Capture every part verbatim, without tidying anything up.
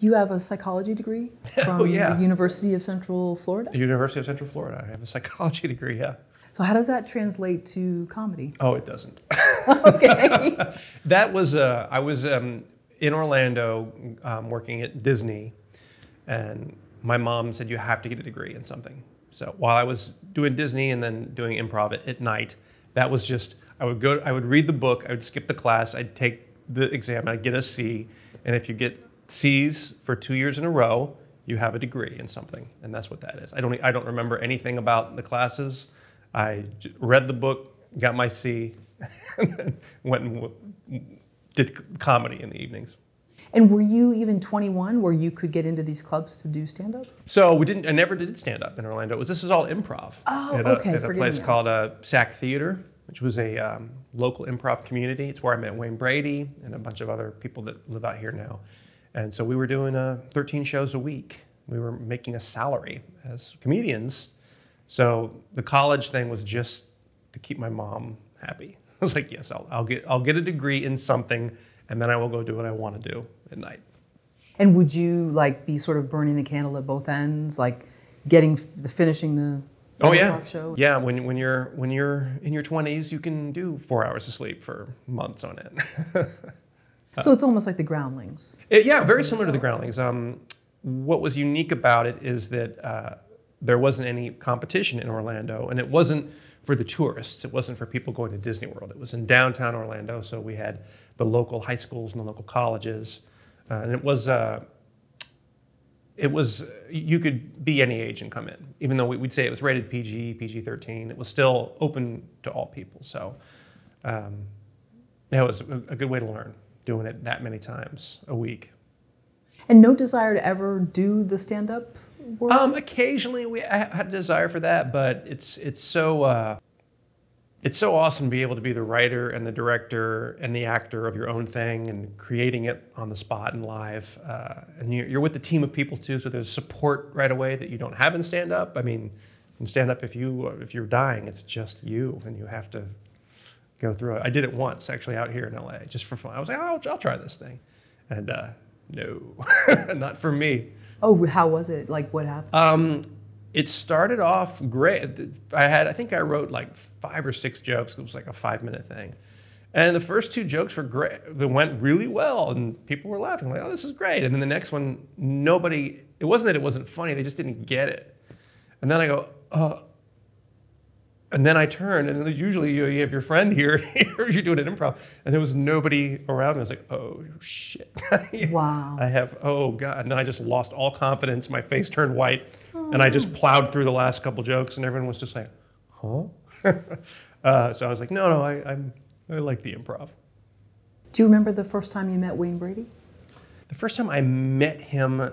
You have a psychology degree from oh, yeah. the University of Central Florida? The University of Central Florida. I have a psychology degree, yeah. So how does that translate to comedy? Oh, it doesn't. Okay. That was, uh, I was um, in Orlando um, working at Disney, and my mom said, you have to get a degree in something. So while I was doing Disney and then doing improv at, at night, that was just, I would go, I would read the book, I would skip the class, I'd take the exam, I'd get a C, and if you get C's for two years in a row, you have a degree in something, and that's what that is. I don't, I don't remember anything about the classes. I read the book, got my C, and then went and did comedy in the evenings. And were you even twenty-one where you could get into these clubs to do stand-up? So we didn't, I never did stand-up in Orlando. It was, this was all improv. Oh, at a, okay. At a place me. called uh, S A K Theatre, which was a um, local improv community. It's where I met Wayne Brady and a bunch of other people that live out here now. And so we were doing uh, thirteen shows a week. We were making a salary as comedians. So the college thing was just to keep my mom happy. I was like, yes, I'll, I'll get, I'll get a degree in something, and then I will go do what I want to do at night. And would you like be sort of burning the candle at both ends, like getting the finishing the? Oh yeah, show? yeah. When when you're when you're in your twenties, you can do four hours of sleep for months on end. So it's almost like the Groundlings. It, yeah, very similar to the Groundlings. Um, what was unique about it is that uh, there wasn't any competition in Orlando, and it wasn't for the tourists. It wasn't for people going to Disney World. It was in downtown Orlando, so we had the local high schools and the local colleges, uh, and it was uh, it was you could be any age and come in. Even though we'd say it was rated P G, P G thirteen, it was still open to all people. So um, it was a good way to learn, doing it that many times a week. And no desire to ever do the stand-up work? Um, occasionally we I had a desire for that, but it's it's so uh, it's so awesome to be able to be the writer and the director and the actor of your own thing and creating it on the spot and live. Uh, and you're, you're with a team of people too, so there's support right away that you don't have in stand-up. I mean, in stand-up, if you if you're dying, it's just you, and you have to go through it. I did it once, actually, out here in L A, just for fun. I was like, oh, I'll, I'll try this thing. And uh, no, not for me. Oh, how was it? Like, what happened? Um, it started off great. I had, I think I wrote like five or six jokes. It was like a five-minute thing. And the first two jokes were great. They went really well, and people were laughing, like, oh, this is great. And then the next one, nobody, it wasn't that it wasn't funny, they just didn't get it. And then I go, oh. And then I turned, and usually you have your friend here, you're doing an improv, and there was nobody around me. I was like, oh, shit. Wow. I have, oh, God. And then I just lost all confidence. My face turned white, oh. and I just plowed through the last couple jokes, and everyone was just like, huh? uh, so I was like, no, no, I, I'm, I like the improv. Do you remember the first time you met Wayne Brady? The first time I met him,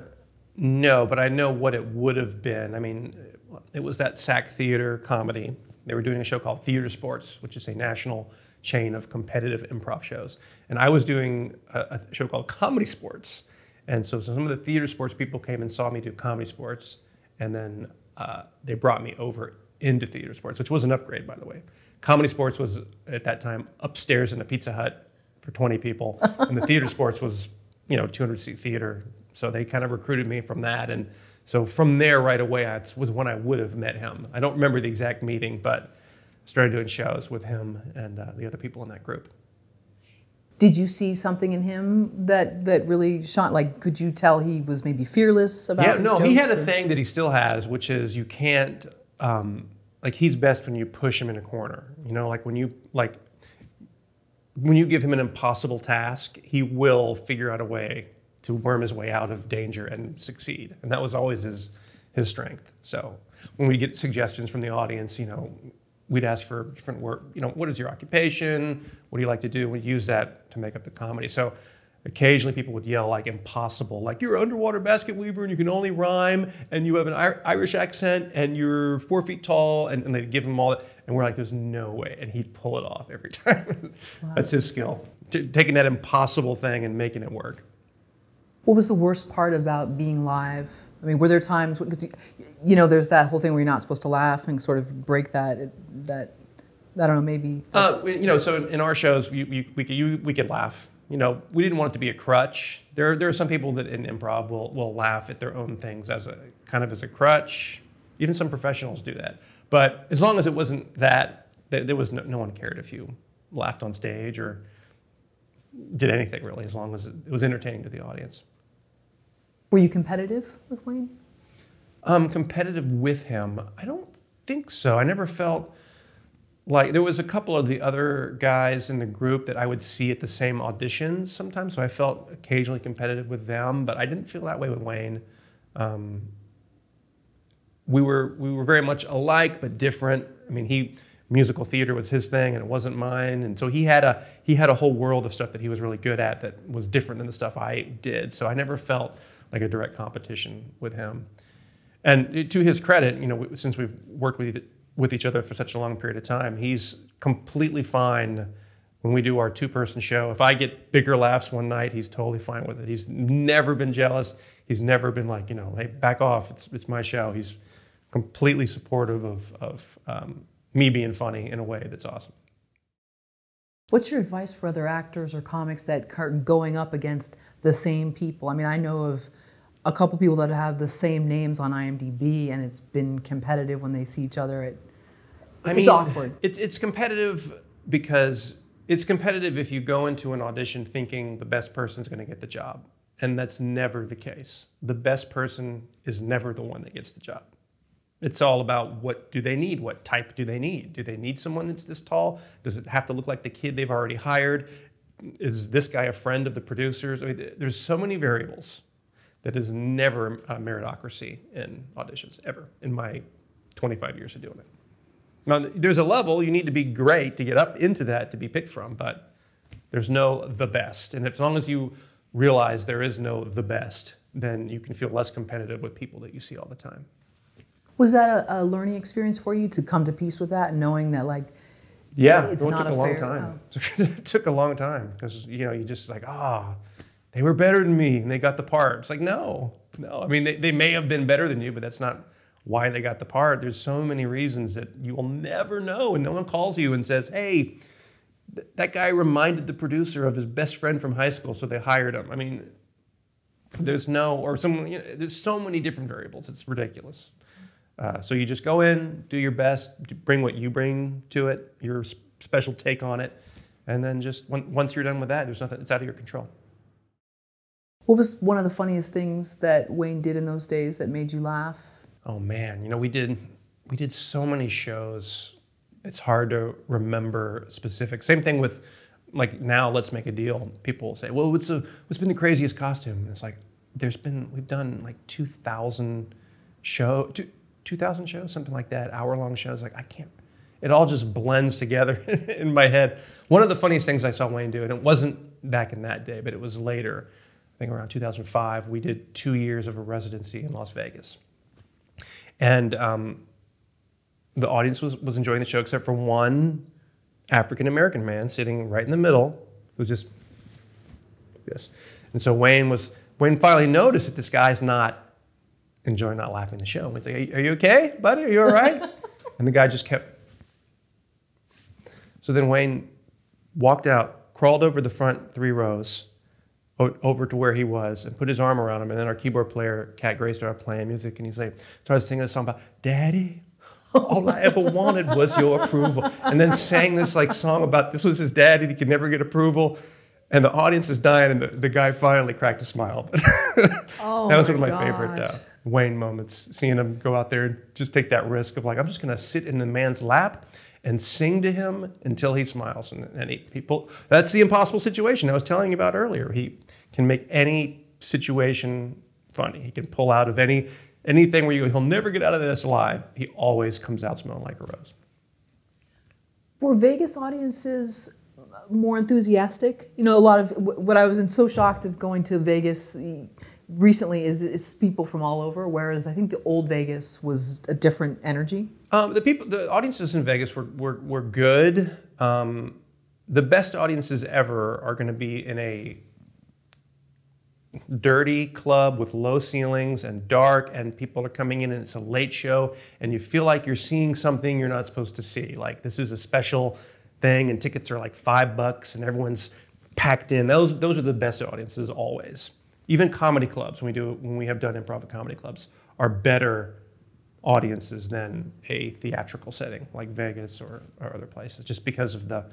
no, but I know what it would have been. I mean, it was that S A C Theater comedy. They were doing a show called Theater Sports, which is a national chain of competitive improv shows. And I was doing a, a show called Comedy Sports. And so some of the Theater Sports people came and saw me do Comedy Sports. And then uh, they brought me over into Theater Sports, which was an upgrade, by the way. Comedy Sports was, at that time, upstairs in a Pizza Hut for twenty people. And the Theater Sports was, you know, two hundred seat theater. So they kind of recruited me from that. And so from there right away I, was when I would have met him. I don't remember the exact meeting, but started doing shows with him and uh, the other people in that group. Did you see something in him that, that really shone? Like, could you tell he was maybe fearless about yeah, his no, jokes, he had or? a thing that he still has, which is you can't, um, like he's best when you push him in a corner. You know, like when you, like, when you give him an impossible task, he will figure out a way to worm his way out of danger and succeed. And that was always his, his strength. So when we get suggestions from the audience, you know, we'd ask for different work, you know, what is your occupation? What do you like to do? We use that to make up the comedy. So occasionally people would yell like impossible, like you're an underwater basket weaver and you can only rhyme and you have an Irish accent and you're four feet tall, and, and they'd give him all that. And we're like, there's no way. And he'd pull it off every time. Wow. That's his skill, T- taking that impossible thing and making it work. What was the worst part about being live? I mean, were there times, because you, you know, there's that whole thing where you're not supposed to laugh and sort of break that, that I don't know, maybe. Uh, you know, so in our shows, you, you, we, could, you, we could laugh. you know, we didn't want it to be a crutch. There, there are some people that in improv will, will laugh at their own things as a kind of as a crutch. Even some professionals do that. But as long as it wasn't that, there was no, no one cared if you laughed on stage or did anything really, as long as it was entertaining to the audience. Were you competitive with Wayne? Um, competitive with him? I don't think so. I never felt like, there was a couple of the other guys in the group that I would see at the same auditions sometimes, so I felt occasionally competitive with them, but I didn't feel that way with Wayne. Um, we were we were very much alike but different. I mean, he musical theater was his thing and it wasn't mine, and so he had a he had a whole world of stuff that he was really good at that was different than the stuff I did. So I never felt like a direct competition with him. And to his credit, you know, since we've worked with with each other for such a long period of time, he's completely fine when we do our two-person show. If I get bigger laughs one night, he's totally fine with it. He's never been jealous. He's never been like, you know, hey, back off, it's, it's my show. He's completely supportive of, of um, me being funny in a way that's awesome. What's your advice for other actors or comics that are going up against the same people? I mean, I know of a couple people that have the same names on I M D B, and it's been competitive when they see each other. It, I mean, it's awkward. It's, it's competitive because it's competitive if you go into an audition thinking the best person's gonna get the job. And that's never the case. The best person is never the one that gets the job. It's all about what do they need? What type do they need? Do they need someone that's this tall? Does it have to look like the kid they've already hired? Is this guy a friend of the producers? I mean, there's so many variables. That is never a meritocracy in auditions, ever, in my twenty-five years of doing it. Now, there's a level, you need to be great to get up into that to be picked from, but there's no the best. And as long as you realize there is no the best, then you can feel less competitive with people that you see all the time. Was that a, a learning experience for you to come to peace with that, knowing that, like, yeah, it's not a fair time? It took a long time, because, you know, you just like, ah. Oh, they were better than me and they got the part. It's like, no, no. I mean, they, they may have been better than you, but that's not why they got the part. There's so many reasons that you will never know, and no one calls you and says, hey, th that guy reminded the producer of his best friend from high school, so they hired him. I mean, there's no, or someone, you know, there's so many different variables. It's ridiculous. Uh, so you just go in, do your best, bring what you bring to it, your special take on it, and then just once you're done with that, there's nothing, it's out of your control. What was one of the funniest things that Wayne did in those days that made you laugh? Oh man, you know, we did we did so many shows. It's hard to remember specifics. Same thing with, like, now Let's Make a Deal. People say, well, what's, a, what's been the craziest costume? And it's like, there's been, we've done like two thousand shows, shows, something like that, hour-long shows. Like, I can't, it all just blends together in my head. One of the funniest things I saw Wayne do, and it wasn't back in that day, but it was later, I think around two thousand five, we did two years of a residency in Las Vegas. And um, the audience was, was enjoying the show, except for one African-American man sitting right in the middle, who was just like this. And so Wayne was, Wayne finally noticed that this guy's not enjoying, not laughing the show. He's like, are you okay, buddy? Are you all right? And the guy just kept. So then Wayne walked out, crawled over the front three rows, over to where he was, and put his arm around him, and then our keyboard player, Cat Gray, started playing music, and he started singing a song about, Daddy, all I ever wanted was your approval, and then sang this like song about this was his dad and he could never get approval, and the audience is dying, and the, the guy finally cracked a smile. Oh, that was one of my gosh. favorite uh, Wayne moments, seeing him go out there and just take that risk of like, I'm just gonna sit in the man's lap and sing to him until he smiles. And, and he, he pull, that's the impossible situation I was telling you about earlier. He can make any situation funny. He can pull out of any anything where you, he'll never get out of this alive. He always comes out smelling like a rose. Were Vegas audiences more enthusiastic? You know, a lot of what I've been so shocked of going to Vegas recently is, is people from all over, whereas I think the old Vegas was a different energy. Um, the people, the audiences in Vegas were, were, were good. Um, the best audiences ever are going to be in a dirty club with low ceilings and dark, and people are coming in and it's a late show, and you feel like you're seeing something you're not supposed to see. Like, this is a special thing, and tickets are like five bucks, and everyone's packed in. Those those are the best audiences always. Even comedy clubs, when we do when we have done improv at comedy clubs, are better audiences than a theatrical setting like Vegas or, or other places, just because of the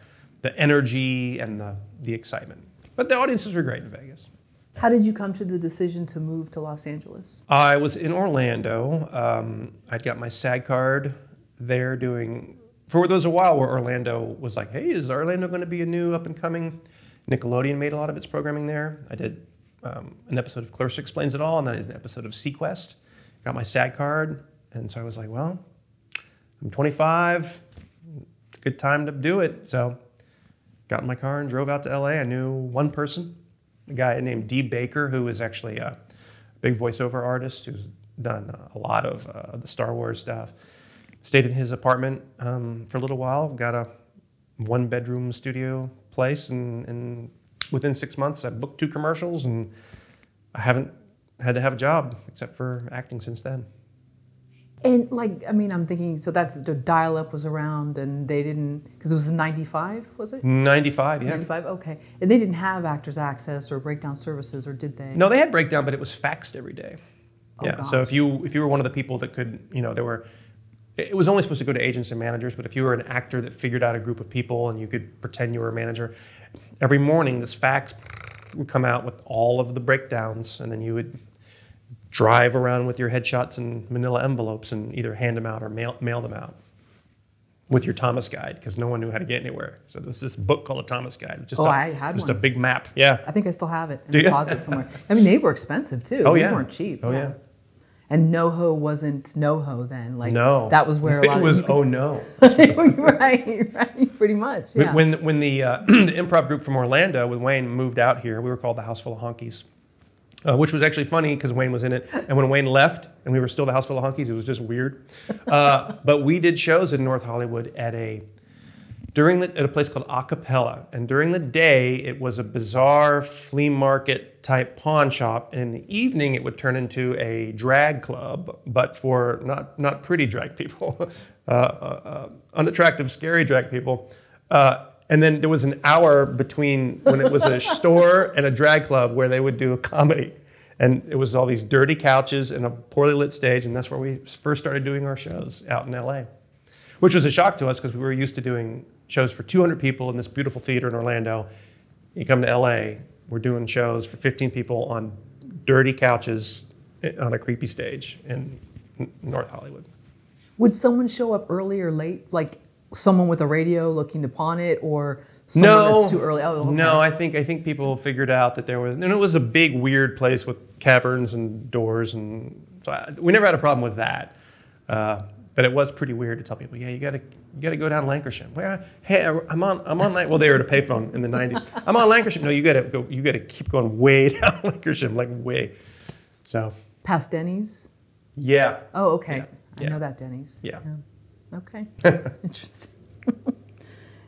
the energy and the the excitement. But the audiences were great in Vegas. How did you come to the decision to move to Los Angeles? I was in Orlando. Um, I'd got my SAG card there doing, for those a while where Orlando was like, hey, is Orlando going to be a new up and coming? Nickelodeon made a lot of its programming there. I did um, an episode of Clarissa Explains It All, and then I did an episode of Sequest. Got my SAG card, and so I was like, well, I'm twenty-five, good time to do it. So got in my car and drove out to L A. I knew one person, a guy named Dee Baker, who is actually a big voiceover artist who's done a lot of uh, the Star Wars stuff. Stayed in his apartment um, for a little while, got a one-bedroom studio place, and, and within six months I booked two commercials, and I haven't had to have a job except for acting since then. And like, I mean, I'm thinking, so that's, the dial-up was around and they didn't, because it was ninety-five, was it? ninety-five, yeah. ninety-five, okay. And they didn't have Actors Access or breakdown services, or did they? No, they had breakdown, but it was faxed every day. Oh, yeah, gosh. So if you, if you were one of the people that could, you know, there were, it was only supposed to go to agents and managers, but if you were an actor that figured out a group of people and you could pretend you were a manager, every morning this fax would come out with all of the breakdowns, and then you would drive around with your headshots in manila envelopes and either hand them out or mail, mail them out with your Thomas guide, because no one knew how to get anywhere. So there was this book called A Thomas Guide. Just oh, a, I had just one. Just a big map, yeah. I think I still have it in the closet somewhere. I mean, they were expensive too. Oh, These yeah. weren't cheap. Oh, yeah. yeah. And NoHo wasn't NoHo then. Like, no. That was where a lot it of was, people, oh, no. right, right, pretty much, yeah. When, when the, uh, the improv group from Orlando with Wayne moved out here, we were called the Houseful of Honkeys. Uh, which was actually funny because Wayne was in it. And when Wayne left and we were still the Houseful of Honkeys, it was just weird. Uh, but we did shows in North Hollywood at a during the, at a place called Acapella. And during the day, it was a bizarre flea market type pawn shop. And in the evening, it would turn into a drag club, but for not, not pretty drag people, uh, uh, uh, unattractive, scary drag people. Uh, And then there was an hour between when it was a store and a drag club where they would do a comedy. And it was all these dirty couches and a poorly lit stage, and that's where we first started doing our shows out in L A. Which was a shock to us because we were used to doing shows for two hundred people in this beautiful theater in Orlando. You come to L A, we're doing shows for fifteen people on dirty couches on a creepy stage in North Hollywood. Would someone show up early or late? Like, someone with a radio looking to pawn it, or someone no, that's too early? Oh, okay. No, I think I think people figured out that there was, and it was a big weird place with caverns and doors, and so I, we never had a problem with that. Uh, but it was pretty weird to tell people, yeah, you gotta you gotta go down Lancashire. Well, hey, I'm on I'm on well, they were at a payphone in the nineties. I'm on Lancashire. No, you gotta go. You gotta keep going way down Lancashire, like way. So past Denny's. Yeah. Oh, okay. Yeah. I yeah. know that Denny's. Yeah. yeah. Okay, interesting.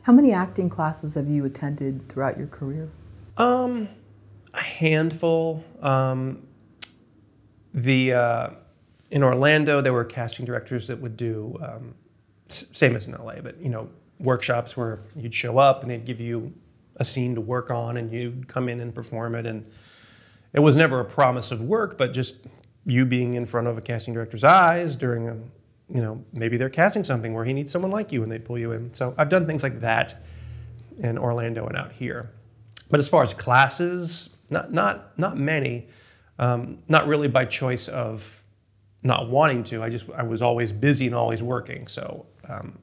How many acting classes have you attended throughout your career? Um, a handful. Um, the uh, in Orlando, there were casting directors that would do um, same as in L A, but you know, workshops where you'd show up and they'd give you a scene to work on, and you'd come in and perform it. And it was never a promise of work, but just you being in front of a casting director's eyes during a you know, maybe they're casting something where he needs someone like you and they'd pull you in. So I've done things like that in Orlando and out here. But as far as classes, not not not many, um, not really by choice of not wanting to. I just, I was always busy and always working. So um,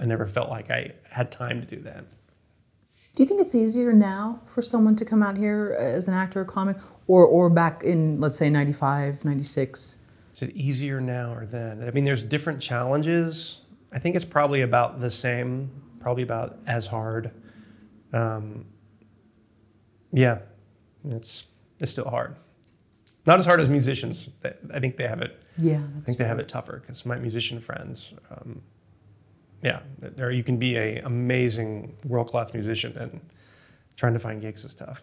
I never felt like I had time to do that. Do you think it's easier now for someone to come out here as an actor or comic, or, or back in, let's say, ninety-five, ninety-six? Is it easier now or then? I mean, there's different challenges. I think it's probably about the same, probably about as hard. Um, yeah, it's it's still hard. Not as hard as musicians. I think they have it. Yeah, that's I think true. They have it tougher, because my musician friends, um, yeah, there you can be an amazing world-class musician, and trying to find gigs is tough.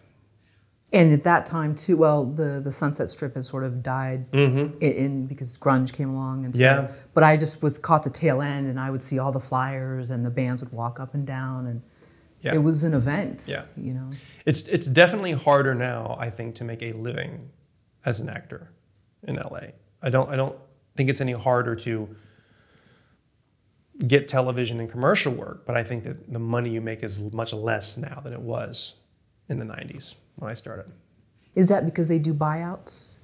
And at that time too, well, the, the Sunset Strip had sort of died mm-hmm. in, in because grunge came along and stuff. Yeah. But I just was caught the tail end, and I would see all the flyers and the bands would walk up and down, and Yeah. It was an event. Yeah. You know? It's it's definitely harder now, I think, to make a living as an actor in L A. I don't I don't think it's any harder to get television and commercial work, but I think that the money you make is much less now than it was in the nineties when I started. Is that because they do buyouts?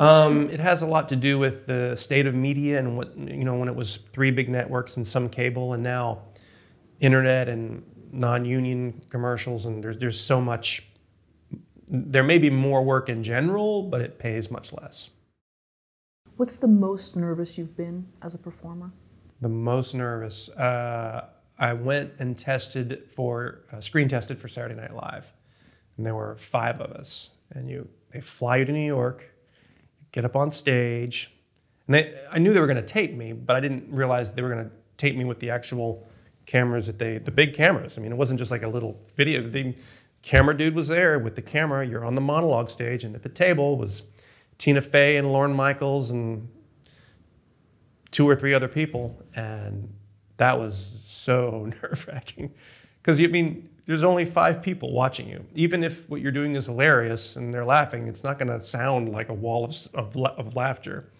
Um, it has a lot to do with the state of media and what, you know, when it was three big networks and some cable, and now internet and non-union commercials, and there's, there's so much, there may be more work in general, but it pays much less. What's the most nervous you've been as a performer? The most nervous. Uh, I went and tested for, uh, screen tested for Saturday Night Live, and there were five of us, and you, they fly you to New York, get up on stage, and they, I knew they were gonna tape me, but I didn't realize they were gonna tape me with the actual cameras that they, the big cameras. I mean, it wasn't just like a little video. The camera dude was there with the camera, you're on the monologue stage, and at the table was Tina Fey and Lorne Michaels and two or three other people, and that was so nerve-wracking. Because, I mean, there's only five people watching you. Even if what you're doing is hilarious and they're laughing, it's not gonna sound like a wall of, of, of laughter.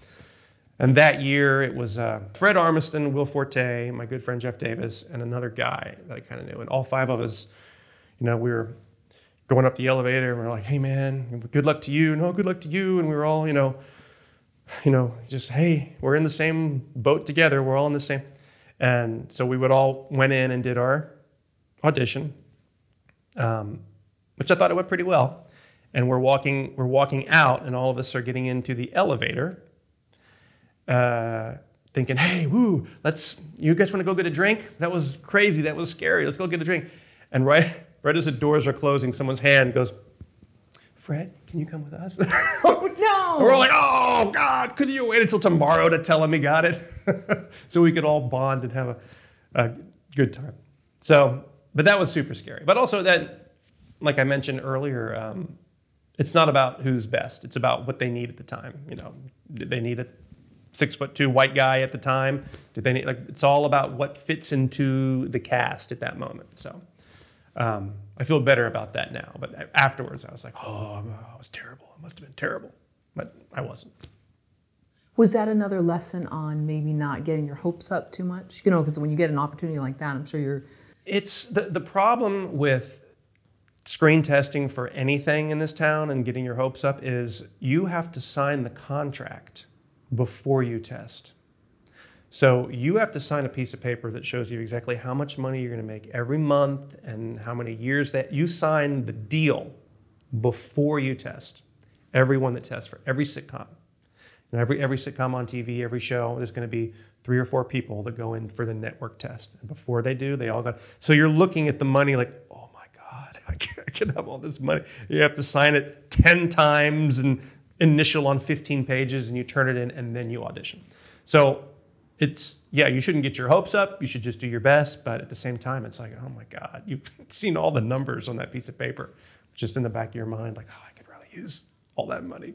And that year, it was uh, Fred Armiston, Will Forte, my good friend Jeff Davis, and another guy that I kind of knew. And all five of us, you know, we were going up the elevator, and we were like, hey, man, good luck to you. No, good luck to you. And we were all, you know, you know, just, hey, we're in the same boat together. We're all in the same. And so we would all went in and did our audition, um, which I thought it went pretty well. And we're walking, we're walking out, and all of us are getting into the elevator, uh, thinking, hey, woo, let's, you guys want to go get a drink? That was crazy. That was scary. Let's go get a drink. And right, right as the doors are closing, someone's hand goes, Fred, can you come with us? Oh, no. And we're all like, oh, God, could you wait until tomorrow to tell him he got it? So we could all bond and have a, a good time. So, but that was super scary. But also that, like I mentioned earlier, um, it's not about who's best. It's about what they need at the time. You know, did they need a six foot two white guy at the time? Did they need, like, it's all about what fits into the cast at that moment. So. Um, I feel better about that now, but afterwards I was like, oh, I was terrible. I must have been terrible, but I wasn't. Was that another lesson on maybe not getting your hopes up too much? You know, because when you get an opportunity like that, I'm sure you're... It's the, the problem with screen testing for anything in this town and getting your hopes up is you have to sign the contract before you test. So you have to sign a piece of paper that shows you exactly how much money you're going to make every month and how many years. That you sign the deal before you test. Everyone that tests for every sitcom, and every every sitcom on T V, every show, there's going to be three or four people that go in for the network test. And before they do, they all go. So you're looking at the money like, oh my God, I can, I can have all this money. You have to sign it ten times and initial on fifteen pages, and you turn it in, and then you audition. So. It's, yeah, you shouldn't get your hopes up. You should just do your best. But at the same time, it's like, oh my God, you've seen all the numbers on that piece of paper, just in the back of your mind, like, oh, I could really use all that money.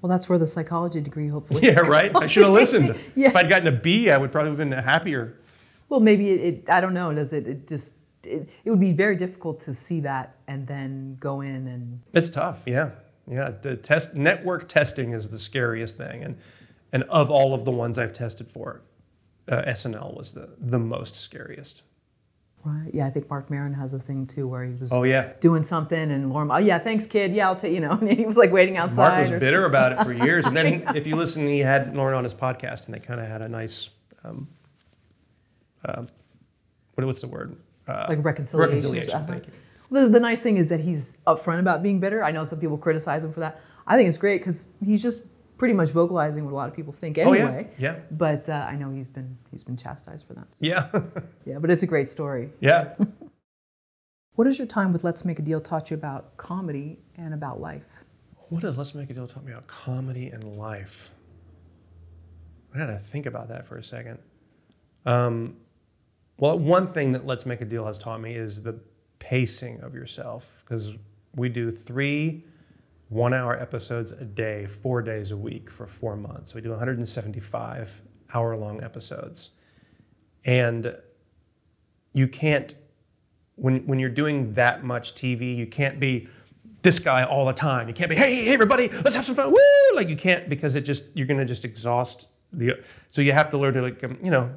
Well, that's where the psychology degree, hopefully. Yeah, right? I should have listened. Yeah. If I'd gotten a B, I would probably have been happier. Well, maybe it, it I don't know, does it, it just, it, it would be very difficult to see that and then go in and. It's tough, yeah. Yeah, the test, network testing is the scariest thing. And. And of all of the ones I've tested for, uh, S N L was the, the most scariest. Right. Yeah, I think Marc Maron has a thing, too, where he was oh, yeah. doing something, and Lauren, oh, yeah, thanks, kid. Yeah, I'll take, you know, and he was, like, waiting outside. Marc was or bitter something. About it for years. And then, he, if you listen, he had Lauren on his podcast, and they kind of had a nice, um, uh, what, what's the word? Uh, like reconciliation. Reconciliation, uh-huh. Thank you. The, the nice thing is that he's upfront about being bitter. I know some people criticize him for that. I think it's great because he's just... pretty much vocalizing what a lot of people think anyway. Oh, yeah. Yeah. But uh, I know he's been he's been chastised for that. So. Yeah. Yeah, but it's a great story. Yeah. What has your time with Let's Make a Deal taught you about comedy and about life? What has Let's Make a Deal taught me about comedy and life? I gotta think about that for a second. Um, well, one thing that Let's Make a Deal has taught me is the pacing of yourself, because we do three one-hour episodes a day, four days a week for four months. So we do one hundred seventy-five hour-long episodes. And you can't when when you're doing that much T V, you can't be this guy all the time. You can't be, hey, hey, everybody, let's have some fun, woo! Like you can't, because it just, you're gonna just exhaust the, so you have to learn to, like, you know,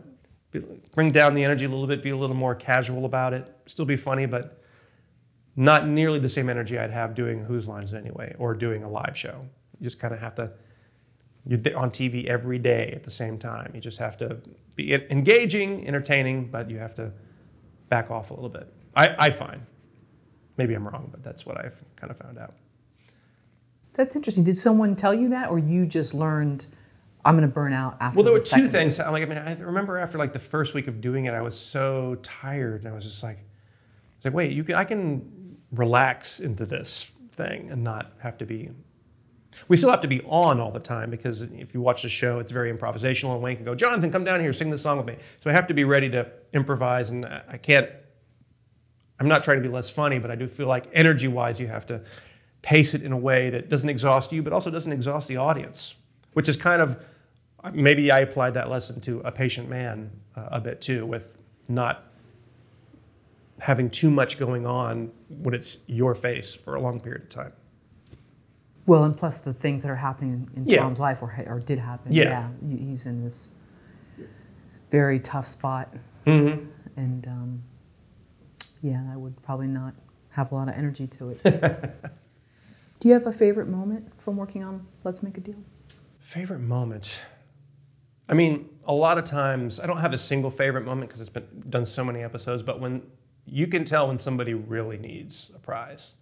bring down the energy a little bit, be a little more casual about it, still be funny, but not nearly the same energy I'd have doing Whose Lines Anyway or doing a live show. You just kind of have to, you're on T V every day at the same time. You just have to be engaging, entertaining, but you have to back off a little bit. I, I find. Maybe I'm wrong, but that's what I've kind of found out. That's interesting. Did someone tell you that, or you just learned, I'm going to burn out after the second? Well, there were two things. I'm like, I mean, I remember after like the first week of doing it, I was so tired, and I was just like, I was like, wait, you can, I can relax into this thing and not have to be. We still have to be on all the time, because if you watch the show, it's very improvisational, and Wayne can go, Jonathan, come down here, sing this song with me. So I have to be ready to improvise, and I can't, I'm not trying to be less funny, but I do feel like energy-wise you have to pace it in a way that doesn't exhaust you, but also doesn't exhaust the audience, which is kind of, maybe I applied that lesson to A Patient Man uh, a bit too, with not having too much going on when it's your face for a long period of time. Well, and plus the things that are happening in yeah. Tom's life, or, or did happen. Yeah. yeah. He's in this very tough spot. Mm-hmm. And um, yeah, I would probably not have a lot of energy to it. Do you have a favorite moment from working on Let's Make a Deal? Favorite moment? I mean, a lot of times, I don't have a single favorite moment because it's been done so many episodes, but when you can tell when somebody really needs a prize.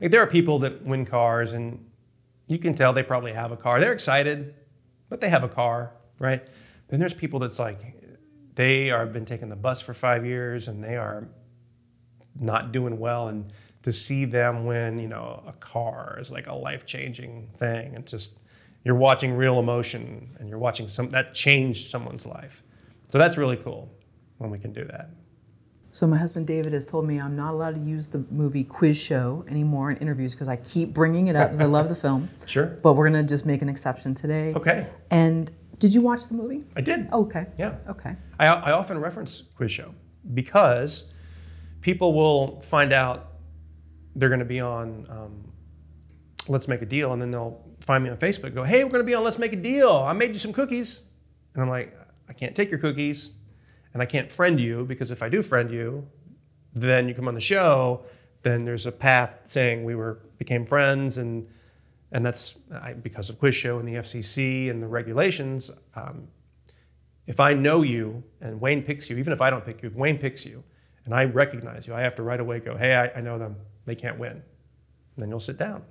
Like, there are people that win cars, and you can tell they probably have a car. They're excited, but they have a car, right? Then there's people that's like, they are been taking the bus for five years, and they are not doing well, and to see them win, you know, a car is like a life-changing thing. It's just, you're watching real emotion, and you're watching some, that changed someone's life. So that's really cool when we can do that. So my husband David has told me I'm not allowed to use the movie Quiz Show anymore in interviews because I keep bringing it up because I love the film. Sure. But we're going to just make an exception today. Okay. And did you watch the movie? I did. Oh, okay. Yeah. Okay. I, I often reference Quiz Show because people will find out they're going to be on um, Let's Make a Deal, and then they'll find me on Facebook and go, hey, we're going to be on Let's Make a Deal. I made you some cookies. And I'm like, I can't take your cookies, and I can't friend you, because if I do friend you, then you come on the show, then there's a path saying we were became friends, and and that's I, because of Quiz Show and the F C C and the regulations. Um, if I know you and Wayne picks you, even if I don't pick you, if Wayne picks you and I recognize you, I have to right away go, hey, I, I know them. They can't win. And then you'll sit down.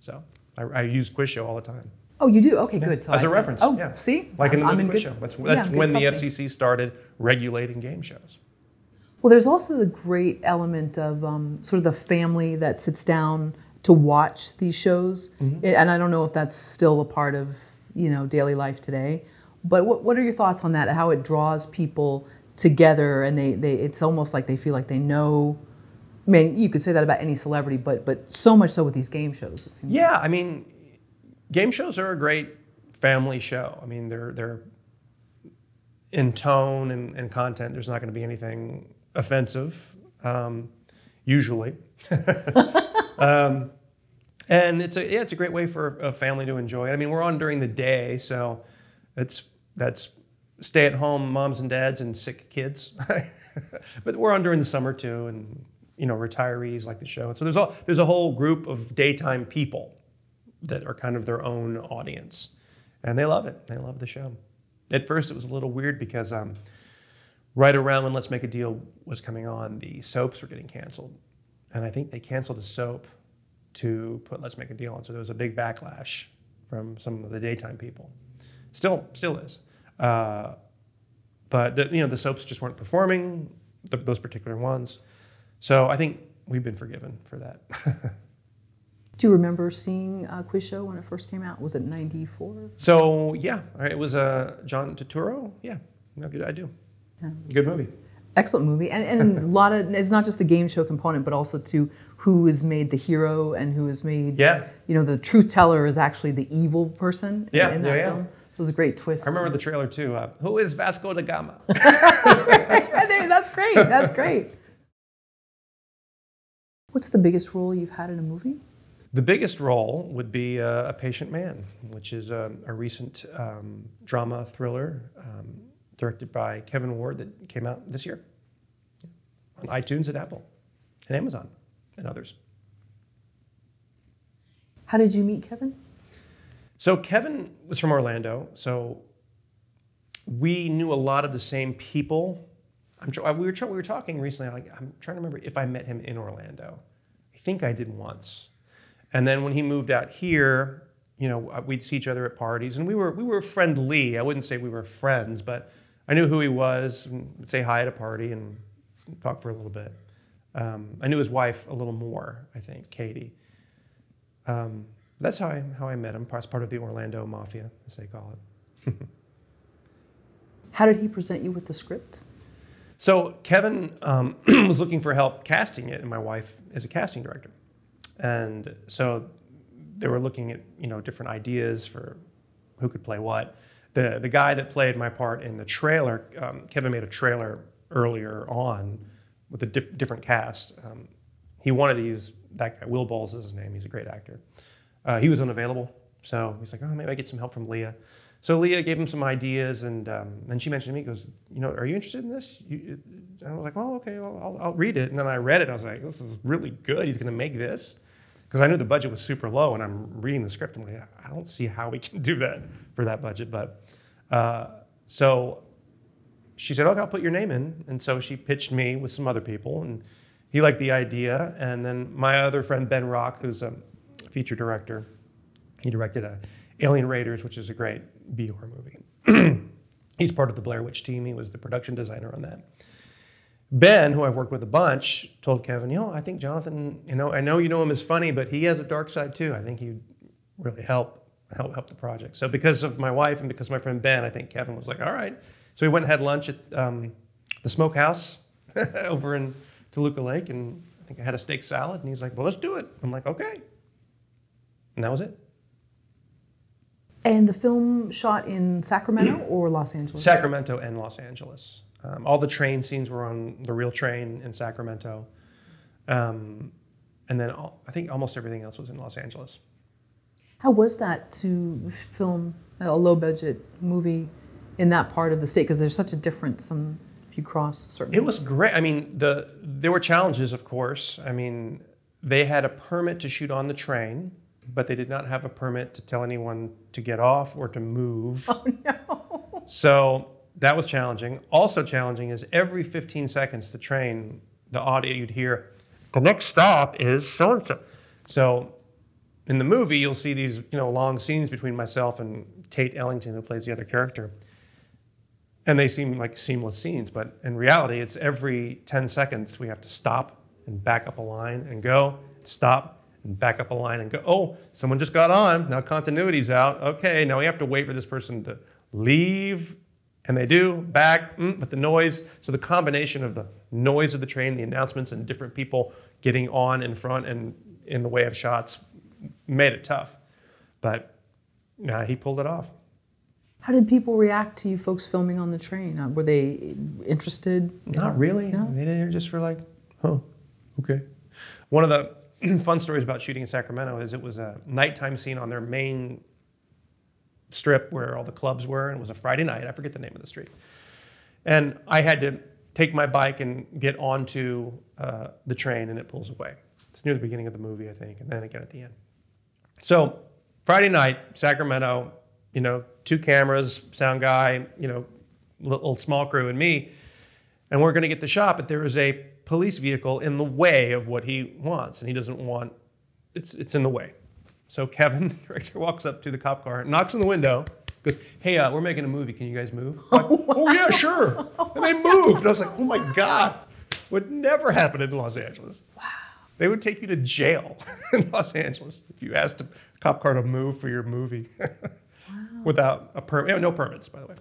So I, I use Quiz Show all the time. Oh, you do? Okay, yeah. Good. So As I, a reference, oh, yeah. See? Like in the movie Quiz Show. That's, that's yeah, when the F C C started regulating game shows. Well, there's also the great element of um, sort of the family that sits down to watch these shows. Mm-hmm. And I don't know if that's still a part of, you know, daily life today. But what, what are your thoughts on that, how it draws people together, and they, they it's almost like they feel like they know. I mean, you could say that about any celebrity, but but so much so with these game shows, it seems. Yeah, like. I mean, game shows are a great family show. I mean, they're they're in tone and, and content. There's not going to be anything offensive, um, usually. um, and it's a yeah, it's a great way for a family to enjoy it. I mean, we're on during the day, so it's that's. Stay-at-home moms and dads and sick kids, but we're on during the summer too, and you know retirees like the show. So there's all there's a whole group of daytime people that are kind of their own audience, and they love it. They love the show. At first, it was a little weird because um, right around when Let's Make a Deal was coming on, the soaps were getting canceled, and I think they canceled a soap to put Let's Make a Deal on. So there was a big backlash from some of the daytime people. Still, still is. Uh, but the, you know the soaps just weren't performing the, those particular ones, so I think we've been forgiven for that. Do you remember seeing uh, Quiz Show when it first came out? Was it ninety-four? So yeah, it was uh, John Turturro. Yeah, no, good, I do. Yeah. Good movie. Excellent movie, and and a lot of it's not just the game show component, but also to who is made the hero and who is made. Yeah. You know, the truth teller is actually the evil person. Yeah, in, in that yeah, film. Yeah. It was a great twist. I remember the trailer too. Uh, who is Vasco da Gama? That's great. That's great. What's the biggest role you've had in a movie? The biggest role would be uh, A Patient Man, which is a, a recent um, drama thriller um, directed by Kevin Ward that came out this year on iTunes, at Apple, and Amazon, and others. How did you meet Kevin? So Kevin was from Orlando, so we knew a lot of the same people. I'm sure, we, were, we were talking recently, like, I'm trying to remember if I met him in Orlando. I think I did once. And then when he moved out here, you know, we'd see each other at parties, and we were, we were friendly. I wouldn't say we were friends, but I knew who he was, and would say hi at a party and talk for a little bit. Um, I knew his wife a little more, I think, Katie. Um, that's how I, how I met him, as part of the Orlando Mafia, as they call it. How did he present you with the script? So Kevin um, was looking for help casting it, and my wife is a casting director. And so they were looking at, you know, different ideas for who could play what. The, the guy that played my part in the trailer, um, Kevin made a trailer earlier on with a diff different cast. Um, he wanted to use that guy. Will Bowles is his name. He's a great actor. Uh, he was unavailable, so he's like, oh, maybe I get some help from Leah. So Leah gave him some ideas, and then um, she mentioned to me, goes, you know, are you interested in this? You, and I was like, well, okay, well, I'll, I'll read it. And then I read it, and I was like, this is really good. He's going to make this. Because I knew the budget was super low, and I'm reading the script, and I'm like, I don't see how we can do that for that budget. But uh, so she said, okay, I'll put your name in. And so she pitched me with some other people, and he liked the idea. And then my other friend, Ben Rock, who's a feature director, he directed a Alien Raiders, which is a great B-horror movie. He's part of the Blair Witch team. He was the production designer on that. Ben, who I've worked with a bunch, told Kevin, you know, I think Jonathan, you know, I know you know him as funny, but he has a dark side too. I think he'd really help, help, help the project. So because of my wife and because of my friend Ben, I think Kevin was like, all right. So we went and had lunch at um, the Smokehouse over in Toluca Lake, and I think I had a steak salad, and he's like, well, let's do it. I'm like, okay. And that was it. And the film shot in Sacramento or Los Angeles? Sacramento and Los Angeles. Um, all the train scenes were on the real train in Sacramento. Um, and then all, I think almost everything else was in Los Angeles. How was that to film a low-budget movie in that part of the state? Because there's such a difference on, if you cross certain... It was great. I mean, the, there were challenges, of course. I mean, they had a permit to shoot on the train, but they did not have a permit to tell anyone to get off or to move. Oh, no. So... that was challenging. Also challenging is every fifteen seconds, the train, the audio, you'd hear, the next stop is so-and-so. So in the movie, you'll see these, you know, long scenes between myself and Tate Ellington, who plays the other character. And they seem like seamless scenes, but in reality, it's every ten seconds we have to stop and back up a line and go, stop and back up a line and go. Oh, someone just got on. Now continuity's out. Okay, now we have to wait for this person to leave. And they do, back, mm, but the noise, so the combination of the noise of the train, the announcements, and different people getting on in front and in the way of shots made it tough. But nah, he pulled it off. How did people react to you folks filming on the train? Uh, were they interested? Not really. No? They were just were like, huh, okay. One of the fun stories about shooting in Sacramento is it was a nighttime scene on their main strip where all the clubs were, and it was a Friday night. I forget the name of the street. And I had to take my bike and get onto uh, the train, and it pulls away. It's near the beginning of the movie, I think, and then again at the end. So Friday night, Sacramento, you know, two cameras, sound guy, you know, little small crew and me, and we're going to get the shot, but there is a police vehicle in the way of what he wants, and he doesn't want, it's, it's in the way. So Kevin, the director, walks up to the cop car, knocks on the window, goes, hey, uh, we're making a movie. Can you guys move? Like, oh, wow. Oh, yeah, sure. Oh, and they moved. God. And I was like, oh, my God. Would never happen in Los Angeles. Wow. They would take you to jail in Los Angeles if you asked a cop car to move for your movie. Wow. Without a permit. No permits, by the way.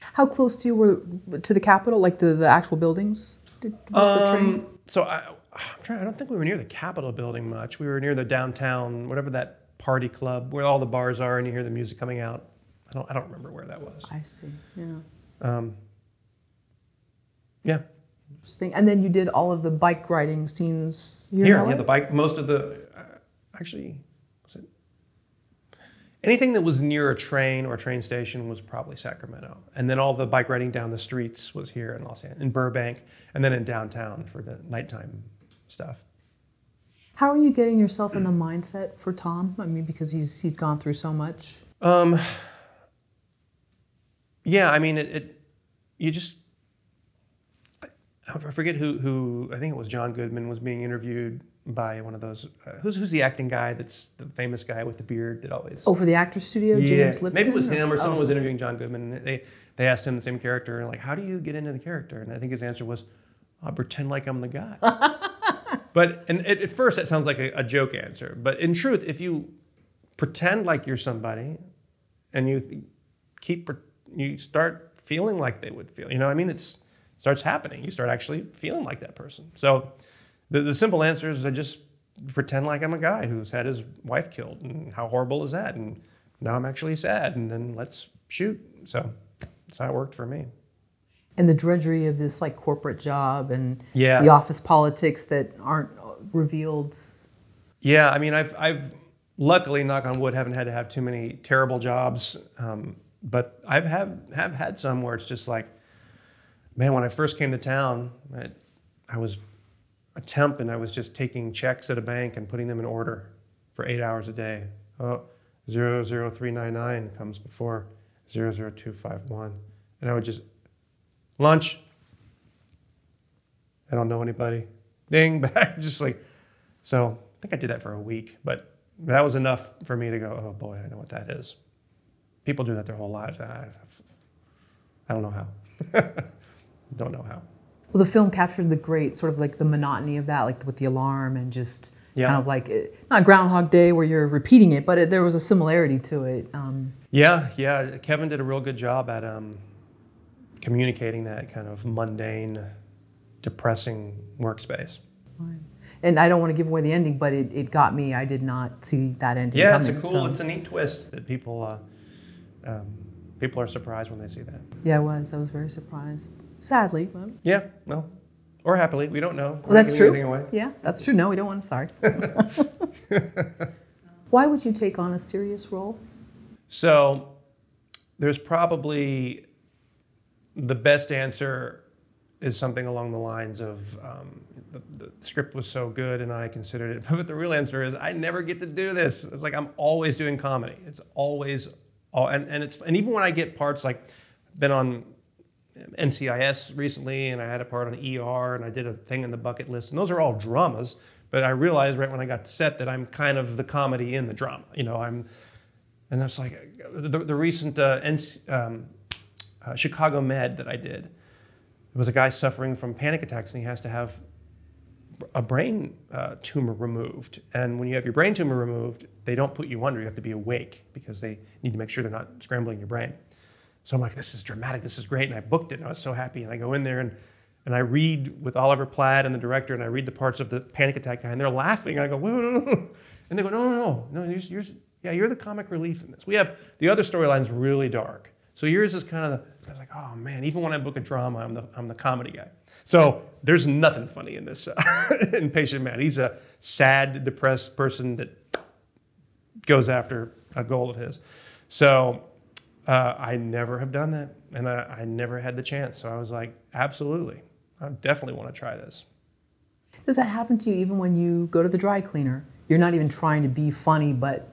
How close to you were to the Capitol, like to the actual buildings? Did, was um, the train? So I... I'm trying, I don't think we were near the Capitol building much. We were near the downtown, whatever that party club, where all the bars are and you hear the music coming out. I don't, I don't remember where that was. I see, yeah. Um, yeah, Interesting. And then you did all of the bike riding scenes here. Here, yeah, the bike. Most of the, uh, actually, was it? Anything that was near a train or a train station was probably Sacramento. And then all the bike riding down the streets was here in Los Angeles, in Burbank, and then in downtown for the nighttime stuff. How are you getting yourself in the mindset for Tom? I mean, because he's he's gone through so much. Um. Yeah, I mean, it. it you just. I forget who, who, I think it was John Goodman was being interviewed by one of those, uh, who's who's the acting guy that's the famous guy with the beard that always... Oh, for the Actors Studio, yeah. James Lipton? Maybe it was him or someone oh. was interviewing John Goodman, and they, they asked him the same character, and like, how do you get into the character? And I think his answer was, I'll pretend like I'm the guy. But, and at, at first that sounds like a, a joke answer, but in truth, if you pretend like you're somebody, and you th keep, you start feeling like they would feel, you know what I mean? It's... starts happening. You start actually feeling like that person. So the, the simple answer is I just pretend like I'm a guy who's had his wife killed, and how horrible is that? And now I'm actually sad, and then let's shoot. So that's how it worked for me. And the drudgery of this like corporate job and yeah. the office politics that aren't revealed. Yeah, I mean, I've, I've luckily, knock on wood, haven't had to have too many terrible jobs, um, but I've have, have had some where it's just like, man, when I first came to town, I, I was a temp, and I was just taking checks at a bank and putting them in order for eight hours a day. Oh, zero zero three nine nine comes before zero zero two five one. And I would just, lunch. I don't know anybody. Ding, back, just like, so I think I did that for a week, but that was enough for me to go, oh boy, I know what that is. People do that their whole lives. I, I don't know how. Don't know how. Well, the film captured the great sort of like the monotony of that, like with the alarm and just yeah. kind of like it, not Groundhog Day where you're repeating it, but it, there was a similarity to it. Um, yeah, yeah. Kevin did a real good job at um, communicating that kind of mundane, depressing workspace. Right. And I don't want to give away the ending, but it, it got me. I did not see that ending. Yeah, coming, it's a cool. So. It's a neat twist that people uh, um, people are surprised when they see that. Yeah, I was. I was very surprised. Sadly, but... Yeah, well, or happily, we don't know. Well, that's true. Away. Yeah, that's true. No, we don't want to, sorry. Why would you take on a serious role? So, there's probably, the best answer is something along the lines of, um, the, the script was so good and I considered it, but the real answer is, I never get to do this. It's like, I'm always doing comedy. It's always, all, and, and, it's, and even when I get parts, like, been on N C I S recently, and I had a part on E R, and I did a thing in the bucket list, and those are all dramas, but I realized right when I got to set that I'm kind of the comedy in the drama, you know, I'm, and I was like, the, the recent uh, N C, um, uh, Chicago Med that I did, it was a guy suffering from panic attacks, and he has to have a brain uh, tumor removed, and when you have your brain tumor removed, they don't put you under, you have to be awake, because they need to make sure they're not scrambling your brain. So I'm like, this is dramatic, this is great, and I booked it, and I was so happy, and I go in there, and, and I read with Oliver Platt and the director, and I read the parts of the panic attack guy, and they're laughing, and I go, whoa, no, no, and they go, no, no, no, no, you're, you're, yeah, you're the comic relief in this. We have, the other storyline's really dark, so yours is kind of, the, I was like, oh man, even when I book a drama, I'm the, I'm the comedy guy. So there's nothing funny in this, uh, in Patient Man. He's a sad, depressed person that goes after a goal of his. So. Uh, I never have done that, and I, I never had the chance, so I was like, absolutely, I definitely want to try this. Does that happen to you even when you go to the dry cleaner? You're not even trying to be funny, but...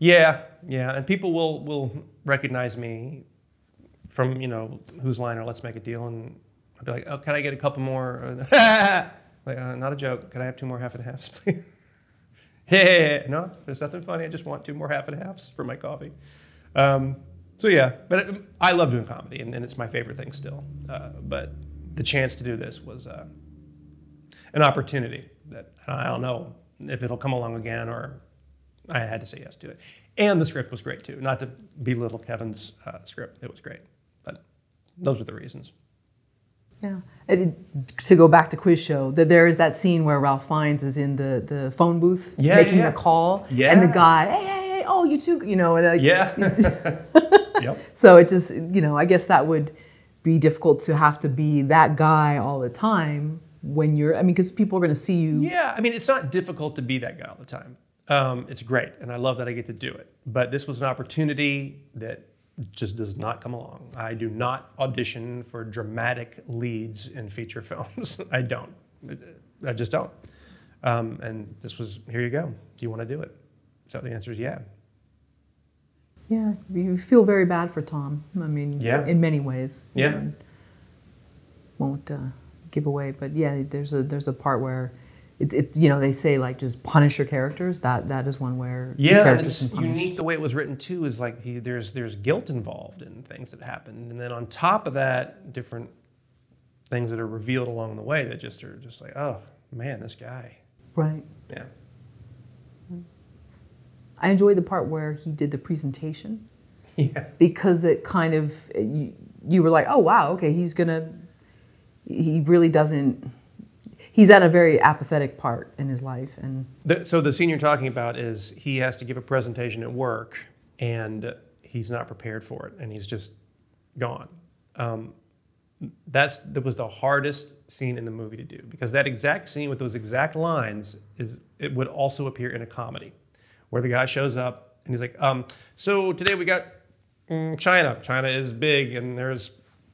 Yeah, yeah, and people will, will recognize me from, you know, Whose Line or Let's Make a Deal, and I'll be like, oh, can I get a couple more? Like, uh, not a joke, can I have two more half and halves, please? Hey, no, there's nothing funny, I just want two more half and halves for my coffee. Um, so yeah, but it, I love doing comedy, and, and it's my favorite thing still. Uh, but the chance to do this was uh, an opportunity that I don't know if it'll come along again, or I had to say yes to it. And the script was great too. Not to belittle Kevin's uh, script, it was great. But those were the reasons. Yeah, it, to go back to Quiz Show, that there is that scene where Ralph Fiennes is in the the phone booth yeah, making yeah. the call, yeah. and the guy. Hey, hey, oh, you too, you know. And like, yeah. Yep. So it just, you know, I guess that would be difficult to have to be that guy all the time when you're, I mean, because people are going to see you. Yeah, I mean, it's not difficult to be that guy all the time. Um, it's great, and I love that I get to do it. But this was an opportunity that just does not come along. I do not audition for dramatic leads in feature films. I don't. I just don't. Um, and this was, here you go. Do you want to do it? So the answer is yeah. Yeah, you feel very bad for Tom. I mean, yeah. in many ways. Yeah. You know, won't uh, give away, but yeah, there's a there's a part where it, it you know, they say like just punish your characters. That that is one where yeah, and it's unique the way it was written too. Is like he, there's there's guilt involved in things that happened, and then on top of that, different things that are revealed along the way that just are just like, oh man, this guy. Right. Yeah. I enjoyed the part where he did the presentation, yeah. because it kind of, you, you were like, oh wow, okay, he's gonna, he really doesn't, he's at a very apathetic part in his life. And the, so the scene you're talking about is he has to give a presentation at work and he's not prepared for it and he's just gone. Um, that's, that was the hardest scene in the movie to do, because that exact scene with those exact lines is, it would also appear in a comedy, where the guy shows up and he's like, um, so today we got China. China is big and there's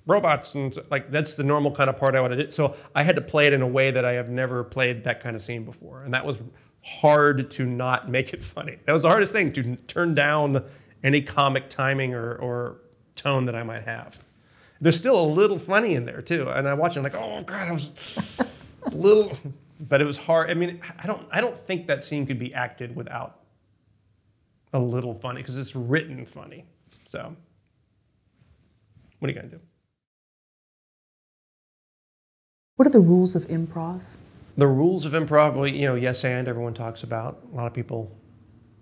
robots, and like that's the normal kind of part I would do. So I had to play it in a way that I have never played that kind of scene before. And that was hard to not make it funny. That was the hardest thing, to turn down any comic timing or, or tone that I might have. There's still a little funny in there too. And I watch it, I'm like, oh God, I was a little, but it was hard. I mean, I don't, I don't think that scene could be acted without a little funny, because it's written funny. So, what are you going to do? What are the rules of improv? The rules of improv, well, you know, yes and, everyone talks about. A lot of people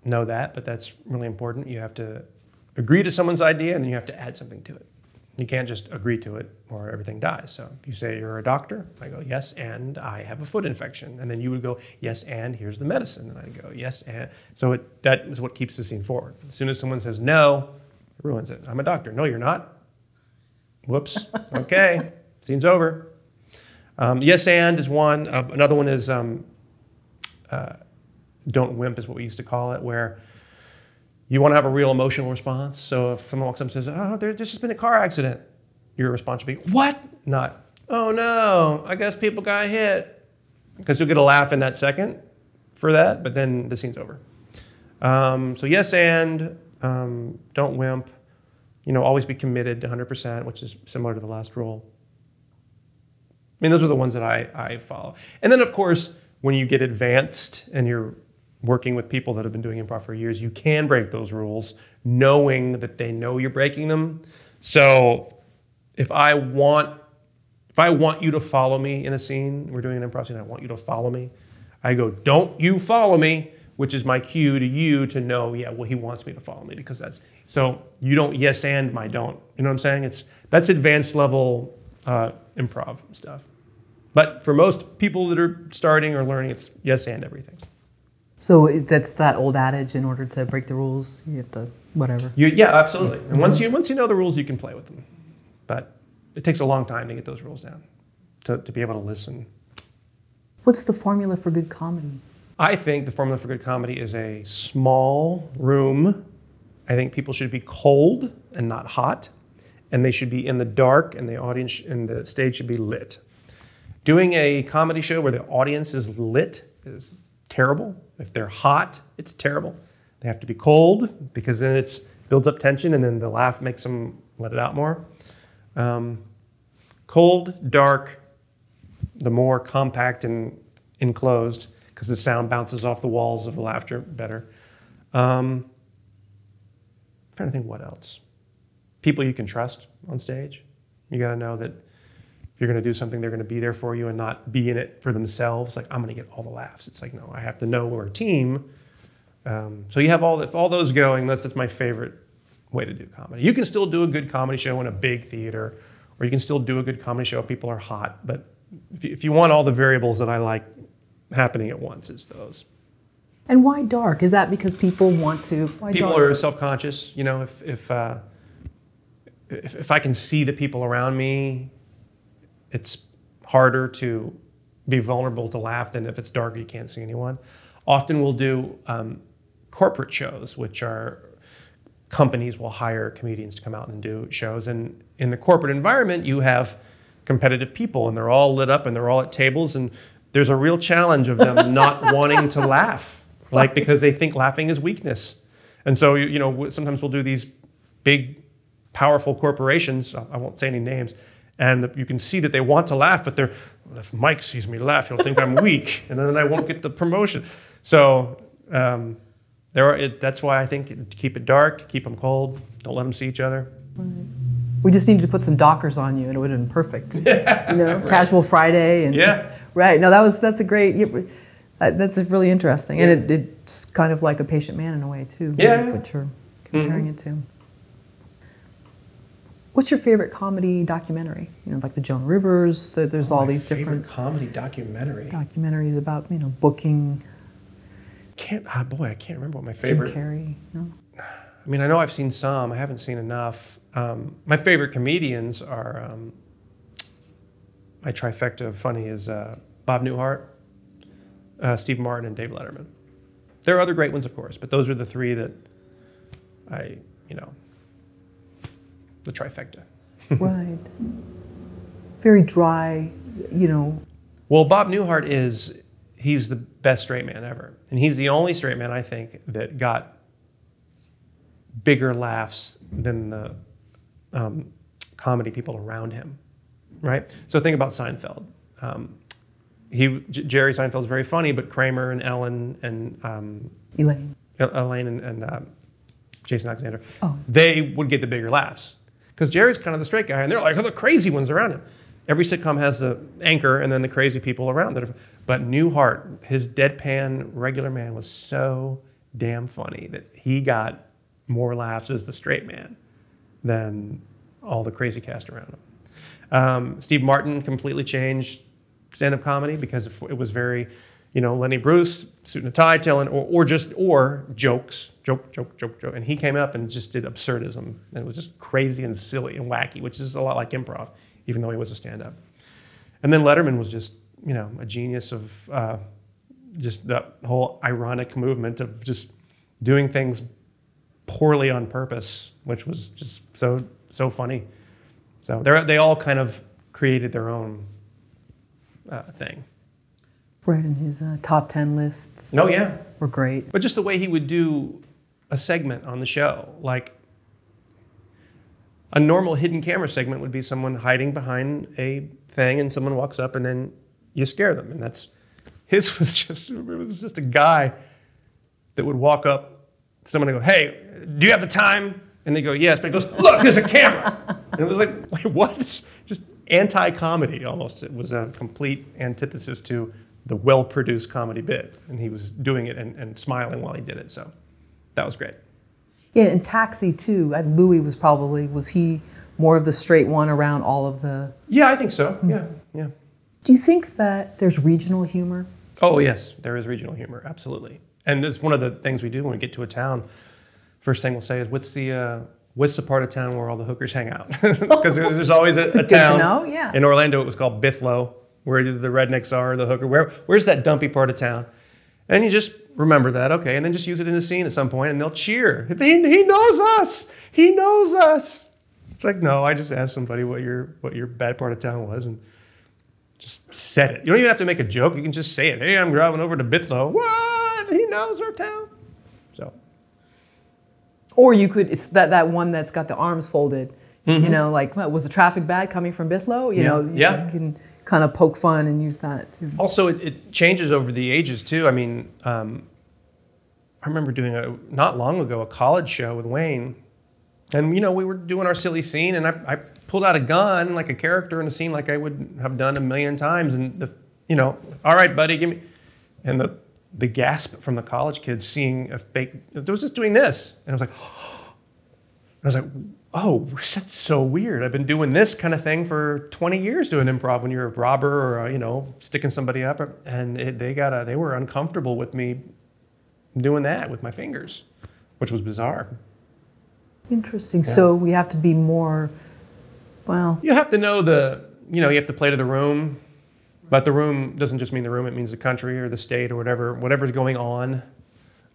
know that, but that's really important. You have to agree to someone's idea, and then you have to add something to it. You can't just agree to it, or everything dies. So, if you say you're a doctor, I go, yes, and I have a foot infection. And then you would go, yes, and here's the medicine. And I go, yes, and. So, it, that is what keeps the scene forward. As soon as someone says no, it ruins it. I'm a doctor. No, you're not. Whoops. Okay. Scene's over. Um, yes, and is one. Uh, another one is um, uh, don't wimp, is what we used to call it, where you want to have a real emotional response. So if someone walks up and says, oh, there's just been a car accident, your response should be, what? Not, oh no, I guess people got hit. Because you'll get a laugh in that second for that, but then the scene's over. Um, so yes and, um, don't wimp, you know, always be committed to one hundred percent, which is similar to the last rule. I mean, those are the ones that I, I follow. And then of course, when you get advanced and you're working with people that have been doing improv for years, you can break those rules knowing that they know you're breaking them. So if I want if I want you to follow me in a scene, we're doing an improv scene, I want you to follow me, I go, don't you follow me, which is my cue to you to know, yeah, well, he wants me to follow me, because that's, so you don't yes and my don't. You know what I'm saying? It's, that's advanced level uh, improv stuff. But for most people that are starting or learning, it's yes and everything. So that's that old adage, in order to break the rules, you have to whatever. You, yeah, absolutely. And once you, once you know the rules, you can play with them. But it takes a long time to get those rules down, to, to be able to listen. What's the formula for good comedy? I think the formula for good comedy is a small room. I think people should be cold and not hot. And they should be in the dark, and the audience and the stage should be lit. Doing a comedy show where the audience is lit is terrible. If they're hot, it's terrible. They have to be cold, because then it builds up tension, and then the laugh makes them let it out more. Um, cold, dark, the more compact and enclosed, because the sound bounces off the walls of the laughter better. Um, I'm trying to think what else. People you can trust on stage. You gotta know that you're going to do something, they're going to be there for you and not be in it for themselves. Like, I'm going to get all the laughs. It's like, no, I have to know we're a team. Um, so you have all, the, all those going. That's, that's my favorite way to do comedy. You can still do a good comedy show in a big theater, or you can still do a good comedy show if people are hot. But if you, if you want all the variables that I like happening at once, it's those. And why dark? Is that because people want to? Why people dark? Are self-conscious. You know, if, if uh, if, if I can see the people around me, it's harder to be vulnerable to laugh than if it's dark and you can't see anyone. Often we'll do um, corporate shows, which are companies will hire comedians to come out and do shows. And in the corporate environment, you have competitive people, and they're all lit up, and they're all at tables, and there's a real challenge of them not wanting to laugh, Sorry. like because they think laughing is weakness. And so, you know, sometimes we'll do these big, powerful corporations, I won't say any names, and you can see that they want to laugh, but they're, well, if Mike sees me laugh, he'll think I'm weak, and then I won't get the promotion. So um, there are, it, that's why I think keep it dark, keep them cold, don't let them see each other. Right. We just needed to put some dockers on you, and it would have been perfect. Yeah, you know, right. Casual Friday, and yeah, right. No, that was that's a great. Yeah, that's really interesting, yeah. And it, it's kind of like A Patient Man in a way too. Yeah, which you're comparing mm-hmm. it to. What's your favorite comedy documentary? You know, like the Joan Rivers. The, there's oh, all these different comedy documentary documentaries about you know booking. Can't ah oh boy, I can't remember what my favorite. Jim Carrey. No. I mean, I know I've seen some. I haven't seen enough. Um, my favorite comedians are um, my trifecta of funny is uh, Bob Newhart, uh, Steve Martin, and Dave Letterman. There are other great ones, of course, but those are the three that I, you know, the trifecta. Right. Very dry, you know. Well, Bob Newhart is, he's the best straight man ever. And he's the only straight man, I think, that got bigger laughs than the um, comedy people around him, right? So think about Seinfeld. Um, he J Jerry Seinfeld's very funny, but Kramer and Ellen and um, Elaine, Elaine and, and uh, Jason Alexander, oh. they would get the bigger laughs because Jerry's kind of the straight guy, and they're like oh, the crazy ones around him. Every sitcom has the anchor and then the crazy people around that. But Newhart, his deadpan regular man, was so damn funny that he got more laughs as the straight man than all the crazy cast around him. Um, Steve Martin completely changed stand-up comedy because it was very, you know, Lenny Bruce, suit and a tie, telling, or, or just, or jokes, joke, joke, joke, joke. And he came up and just did absurdism. And it was just crazy and silly and wacky, which is a lot like improv, even though he was a stand-up. And then Letterman was just, you know, a genius of uh, just the whole ironic movement of just doing things poorly on purpose, which was just so so funny. So they they all kind of created their own uh, thing. Right, and his uh, top ten lists. Oh yeah, were great. But just the way he would do a segment on the show, like a normal hidden camera segment would be someone hiding behind a thing, and someone walks up, and then you scare them, and that's his was just it was just a guy that would walk up. Someone would go, hey, do you have the time? And they go, yes. But he goes, look, there's a camera. And it was like, wait, what? Just anti-comedy almost. It was a complete antithesis to the well-produced comedy bit. And he was doing it and, and smiling while he did it. So that was great. Yeah, and Taxi, too. Louis was probably, was he more of the straight one around all of the... Yeah, I think so. Mm-hmm. Yeah, yeah. Do you think that there's regional humor? Oh, yes, there is regional humor, absolutely. And it's one of the things we do when we get to a town. First thing we'll say is, "What's the uh, what's the part of town where all the hookers hang out?" Because there's always a, a, a town. Good to know, yeah. In Orlando, it was called Bithlo, where either the rednecks are or the hooker. Where where's that dumpy part of town? And you just remember that, okay, and then just use it in a scene at some point, and they'll cheer. He, he knows us. He knows us. It's like, no, I just asked somebody what your what your bad part of town was, and just said it. You don't even have to make a joke. You can just say it. Hey, I'm driving over to Bithlo. Whoa! He knows our town. So. Or you could, it's that, that one that's got the arms folded, mm-hmm. you know, like, was the traffic bad coming from Bithlo? You yeah. know, you yeah. can kind of poke fun and use that too. Also, it, it changes over the ages too. I mean, um, I remember doing, a, not long ago, a college show with Wayne. And, you know, we were doing our silly scene, and I, I pulled out a gun like a character in a scene like I would have done a million times. And, the, you know, all right, buddy, give me. And the the gasp from the college kids seeing a fake, they was just doing this. And I was like, oh. And I was like, oh, that's so weird. I've been doing this kind of thing for twenty years doing improv when you're a robber or, a, you know, sticking somebody up. And it, they got a, they were uncomfortable with me doing that with my fingers, which was bizarre. Interesting. Yeah. So we have to be more, well. You have to know the, you know, you have to play to the room. But the room doesn't just mean the room. It means the country or the state or whatever, whatever's going on.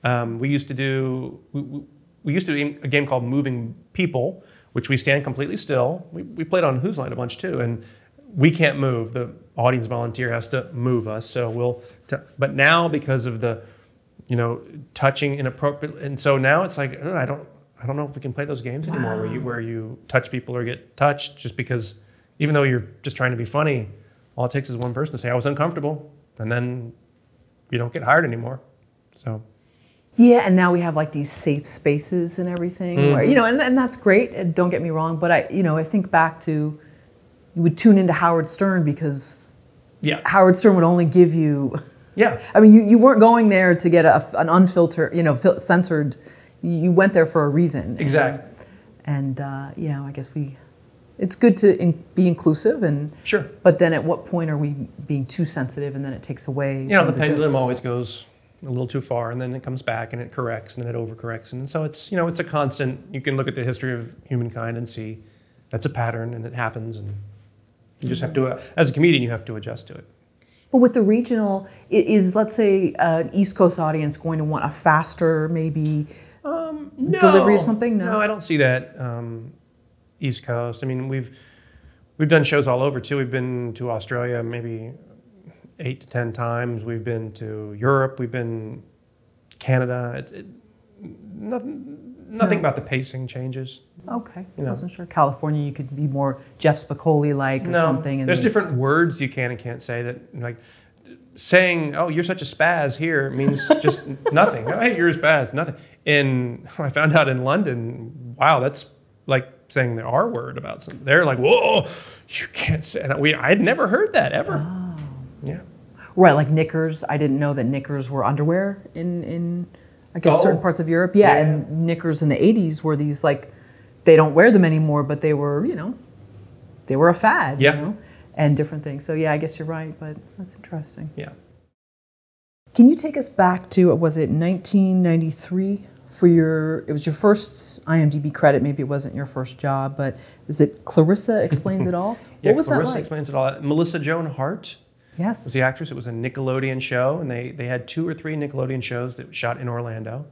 Um, we used to do, we, we used to do a game called Moving People, which we stand completely still. We, we played on Who's Line a bunch too, and we can't move. The audience volunteer has to move us. So we'll, t but now because of the, you know, touching inappropriate, and so now it's like, oh, I don't, I don't know if we can play those games wow. anymore where you, where you touch people or get touched just because, even though you're just trying to be funny, all it takes is one person to say, I was uncomfortable, and then you don't get hired anymore, so. Yeah, and now we have like these safe spaces and everything, mm-hmm. where, you know, and, and that's great, and don't get me wrong, but I, you know, I think back to, you would tune into Howard Stern because yeah. Howard Stern would only give you, yeah. I mean, you, you weren't going there to get a, an unfiltered, you know, fil censored, you went there for a reason. Exactly. And, and uh, you know, I guess we, it's good to in, be inclusive, and sure. But then at what point are we being too sensitive, and then it takes away? You know, the, the pendulum jokes. Always goes a little too far, and then it comes back, and it corrects, and then it overcorrects, and so it's you know it's a constant. You can look at the history of humankind and see that's a pattern, and it happens, and you just have to, uh, as a comedian, you have to adjust to it. But with the regional, it is let's say uh, an East Coast audience going to want a faster maybe um, no. delivery of something? No, no, I don't see that. Um, East Coast. I mean, we've we've done shows all over too. We've been to Australia maybe eight to ten times. We've been to Europe. We've been Canada. It, it, nothing nothing no. about the pacing changes. Okay, you know. I wasn't sure. California, you could be more Jeff Spicoli like or no, something. And there's then... different words you can and can't say that like. Saying, oh, you're such a spaz here means just nothing. Oh, hey, you're a spaz, nothing. In, I found out in London, wow, that's like saying the R word about something. They're like, whoa, you can't say that. We, I'd never heard that ever. Oh. Yeah. Right, like knickers. I didn't know that knickers were underwear in, in I guess, oh. certain parts of Europe. Yeah, yeah, and knickers in the eighties were these, like, they don't wear them anymore, but they were, you know, they were a fad, yeah. you know, and different things. So, yeah, I guess you're right, but that's interesting. Yeah. Can you take us back to, was it nineteen ninety-three? For your, it was your first I M D B credit, maybe it wasn't your first job, but is it Clarissa Explains It All? Yeah, what was Clarissa that like? Explains It All. Melissa Joan Hart yes. was the actress. It was a Nickelodeon show, and they, they had two or three Nickelodeon shows that shot in Orlando.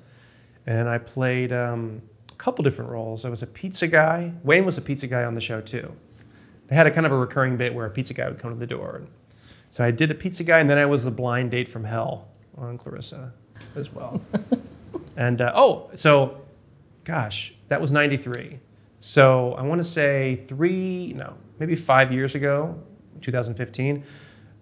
And I played um, a couple different roles. I was a pizza guy. Wayne was a pizza guy on the show, too. They had a kind of a recurring bit where a pizza guy would come to the door. So I did a pizza guy, and then I was the blind date from hell on Clarissa as well. And, uh, oh, so, gosh, that was ninety-three. So I want to say three, no, maybe five years ago, two thousand fifteen,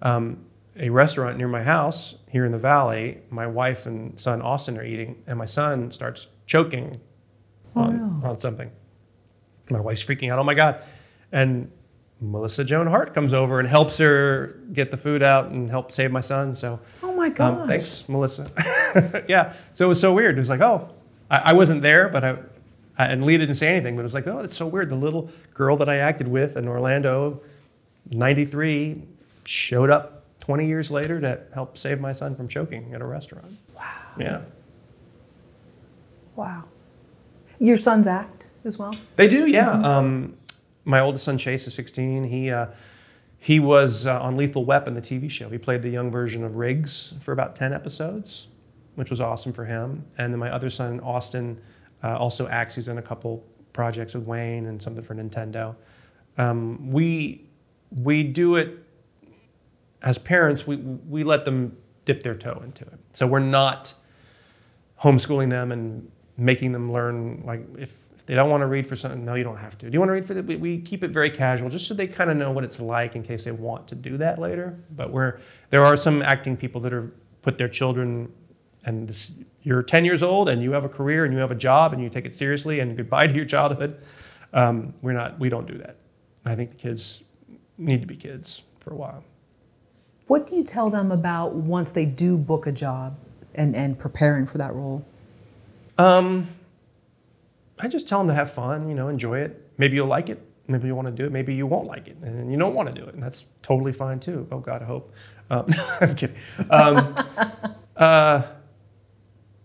um, a restaurant near my house here in the valley, my wife and son Austin are eating, and my son starts choking on, oh, no. on something. My wife's freaking out, oh, my God. And Melissa Joan Hart comes over and helps her get the food out and help save my son, so... Oh my gosh. Um, thanks, Melissa. Yeah, so it was so weird. It was like, oh, I, I wasn't there, but I, I, and Leah didn't say anything, but it was like, oh, it's so weird. The little girl that I acted with in Orlando, ninety-three, showed up twenty years later to help save my son from choking at a restaurant. Wow. Yeah. Wow. Your sons act as well? They do, yeah. Mm-hmm. um, my oldest son, Chase, is sixteen. He... Uh, He was uh, on Lethal Weapon, the T V show. He played the young version of Riggs for about ten episodes, which was awesome for him. And then my other son, Austin, uh, also acts. He's in a couple projects with Wayne and something for Nintendo. Um, we, we do it, as parents, we, we let them dip their toe into it. So we're not homeschooling them and making them learn, like, if they don't want to read for something. No, you don't have to. Do you want to read for that? We keep it very casual, just so they kind of know what it's like in case they want to do that later. But we're, there are some acting people that are put their children, and this, you're ten years old and you have a career and you have a job and you take it seriously and goodbye to your childhood. Um, we're not, we don't do that. I think the kids need to be kids for a while. What do you tell them about once they do book a job and, and preparing for that role? Um... I just tell them to have fun, you know, enjoy it. Maybe you'll like it. Maybe you want to do it. Maybe you won't like it, and you don't want to do it, and that's totally fine too. Oh God, I hope. Um, no, I'm kidding. Um, uh,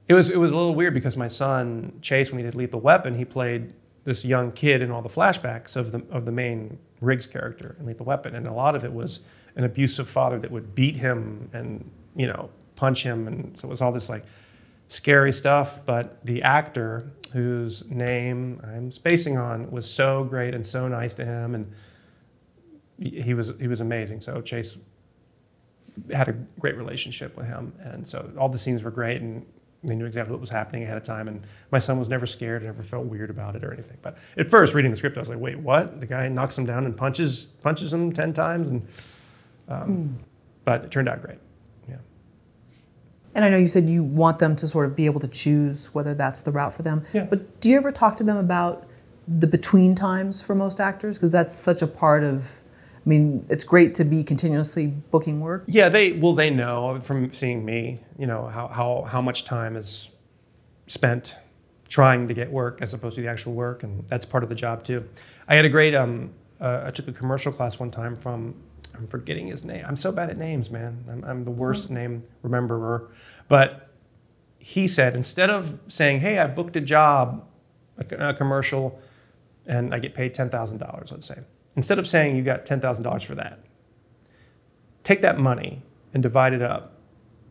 it was it was a little weird because my son Chase, when he did Lethal Weapon, he played this young kid in all the flashbacks of the, of the main Riggs character in Lethal Weapon. And a lot of it was an abusive father that would beat him and, you know, punch him. And so it was all this, like, scary stuff. But the actor, whose name I'm spacing on, was so great and so nice to him. And he was, he was amazing. So Chase had a great relationship with him. And so all the scenes were great. And they knew exactly what was happening ahead of time, and my son was never scared, never felt weird about it or anything. But at first, reading the script, I was like, wait, what? The guy knocks him down and punches punches him ten times? And um, mm. But it turned out great, yeah. And I know you said you want them to sort of be able to choose whether that's the route for them. Yeah. But do you ever talk to them about the between times for most actors? Because that's such a part of, I mean, it's great to be continuously booking work. Yeah, they well, they know from seeing me, you know, how, how, how much time is spent trying to get work as opposed to the actual work, and that's part of the job too. I had a great, um, uh, I took a commercial class one time from, I'm forgetting his name. I'm so bad at names, man. I'm, I'm the worst name rememberer. But he said, instead of saying, hey, I booked a job, a, a commercial, and I get paid ten thousand dollars, let's say. Instead of saying you got ten thousand dollars for that, take that money and divide it up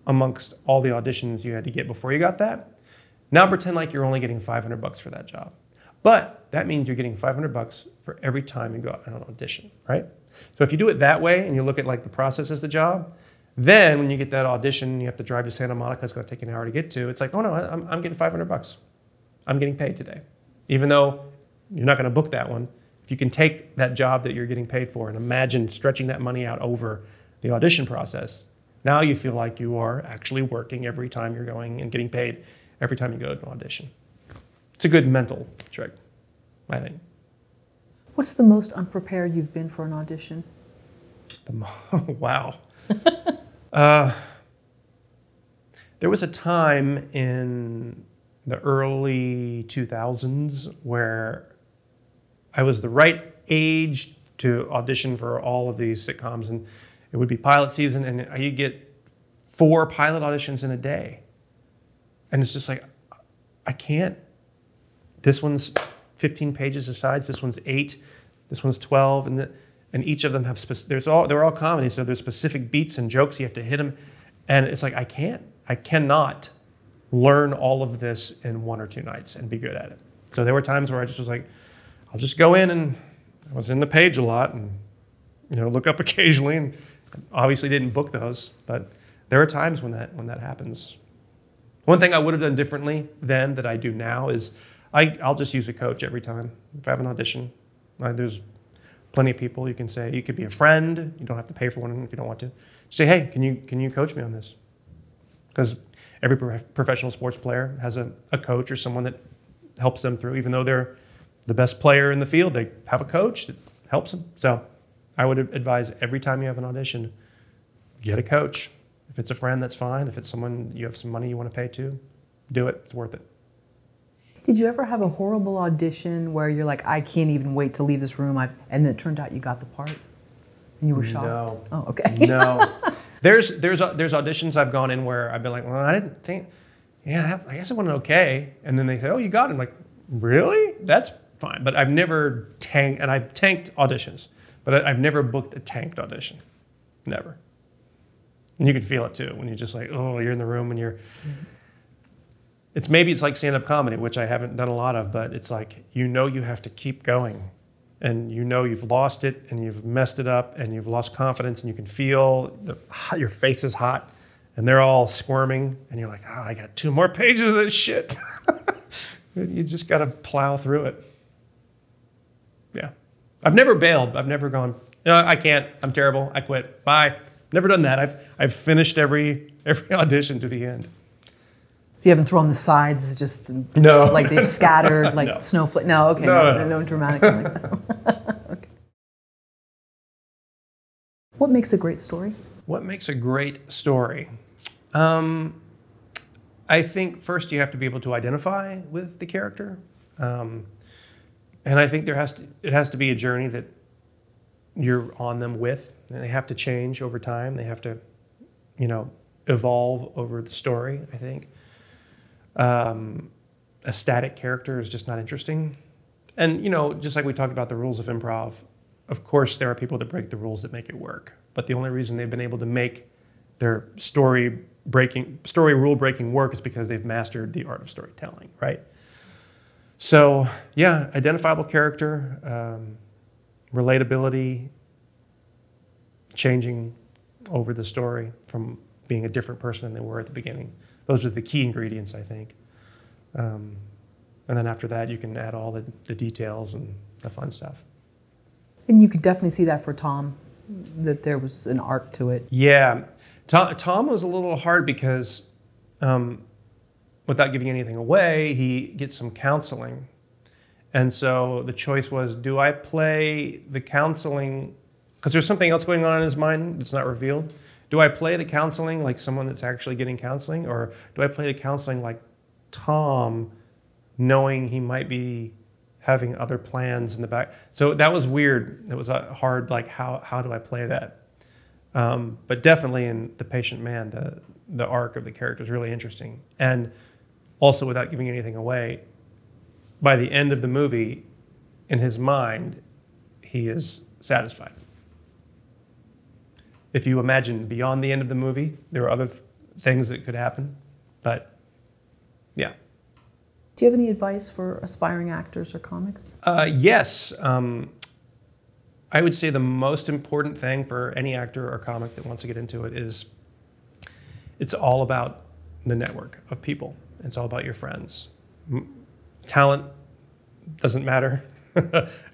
amongst all the auditions you had to get before you got that. Now pretend like you're only getting five hundred bucks for that job. But that means you're getting five hundred bucks for every time you go out on an audition, right? So if you do it that way and you look at like the process as the job, then when you get that audition, you have to drive to Santa Monica, it's gonna take an hour to get to, it's like, oh no, I'm, I'm getting five hundred bucks. I'm getting paid today. Even though you're not gonna book that one, if you can take that job that you're getting paid for and imagine stretching that money out over the audition process, now you feel like you are actually working every time you're going and getting paid every time you go to an audition. It's a good mental trick, I think. What's the most unprepared you've been for an audition? The mo wow. uh, there was a time in the early two thousands where I was the right age to audition for all of these sitcoms, and it would be pilot season, and you get four pilot auditions in a day. And it's just like, I can't. This one's fifteen pages of sides, this one's eight, this one's twelve, and, the, and each of them have, spec there's all, they're all comedy, so there's specific beats and jokes, you have to hit them. And it's like, I can't, I cannot learn all of this in one or two nights and be good at it. So there were times where I just was like, I'll just go in, and I was in the page a lot and, you know, look up occasionally, and obviously didn't book those, but there are times when that, when that happens. One thing I would have done differently then that I do now is I, I'll just use a coach every time. If I have an audition, like, there's plenty of people you can say, you could be a friend, you don't have to pay for one if you don't want to. Say, hey, can you, can you coach me on this? Because every prof professional sports player has a, a coach or someone that helps them through, even though they're the best player in the field, they have a coach that helps them. So I would advise every time you have an audition, get a coach. If it's a friend, that's fine. If it's someone you have some money you want to pay to, do it, it's worth it. Did you ever have a horrible audition where you're like, I can't even wait to leave this room, I've, and it turned out you got the part and you were shocked? No. Oh, okay. No. There's, there's, there's auditions I've gone in where I've been like, well, I didn't think, yeah, I guess it wasn't okay. And then they say, oh, you got it. I'm like, really? That's fine, but I've never tanked, and I've tanked auditions, but I've never booked a tanked audition, never. And you can feel it too when you're just like, oh, you're in the room and you're. It's maybe it's like stand-up comedy, which I haven't done a lot of, but it's like you know you have to keep going, and you know you've lost it, and you've messed it up, and you've lost confidence, and you can feel the, your face is hot, and they're all squirming, and you're like, oh, I got two more pages of this shit. You just got to plow through it. Yeah. I've never bailed. I've never gone, no, I can't. I'm terrible. I quit. Bye. Never done that. I've, I've finished every, every audition to the end. So you haven't thrown the sides just no, like they've scattered, like no. Snowflake? No, okay. No, no, no, no, no dramatic like that. Okay. What makes a great story? What makes a great story? Um, I think first you have to be able to identify with the character. Um, And I think there has to, it has to be a journey that you're on them with. And they have to change over time. They have to, you know, evolve over the story, I think. Um, a static character is just not interesting. And, you know, just like we talked about the rules of improv, of course there are people that break the rules that make it work. But the only reason they've been able to make their story breaking, story rule breaking work is because they've mastered the art of storytelling, right? So, yeah, identifiable character, um, relatability, changing over the story from being a different person than they were at the beginning. Those are the key ingredients, I think. Um, and then after that, you can add all the, the details and the fun stuff. And you could definitely see that for Tom, that there was an arc to it. Yeah. Tom, Tom was a little hard because, um, without giving anything away, he gets some counseling. And so the choice was, do I play the counseling, because there's something else going on in his mind that's not revealed. Do I play the counseling like someone that's actually getting counseling, or do I play the counseling like Tom, knowing he might be having other plans in the back? So that was weird. It was hard, like, how, how do I play that? Um, but definitely in The Patient Man, the, the arc of the character is really interesting. And also, without giving anything away, by the end of the movie, in his mind, he is satisfied. If you imagine beyond the end of the movie, there are other th things that could happen, but yeah. Do you have any advice for aspiring actors or comics? Uh, yes. Um, I would say the most important thing for any actor or comic that wants to get into it is it's all about the network of people. It's all about your friends. Talent doesn't matter.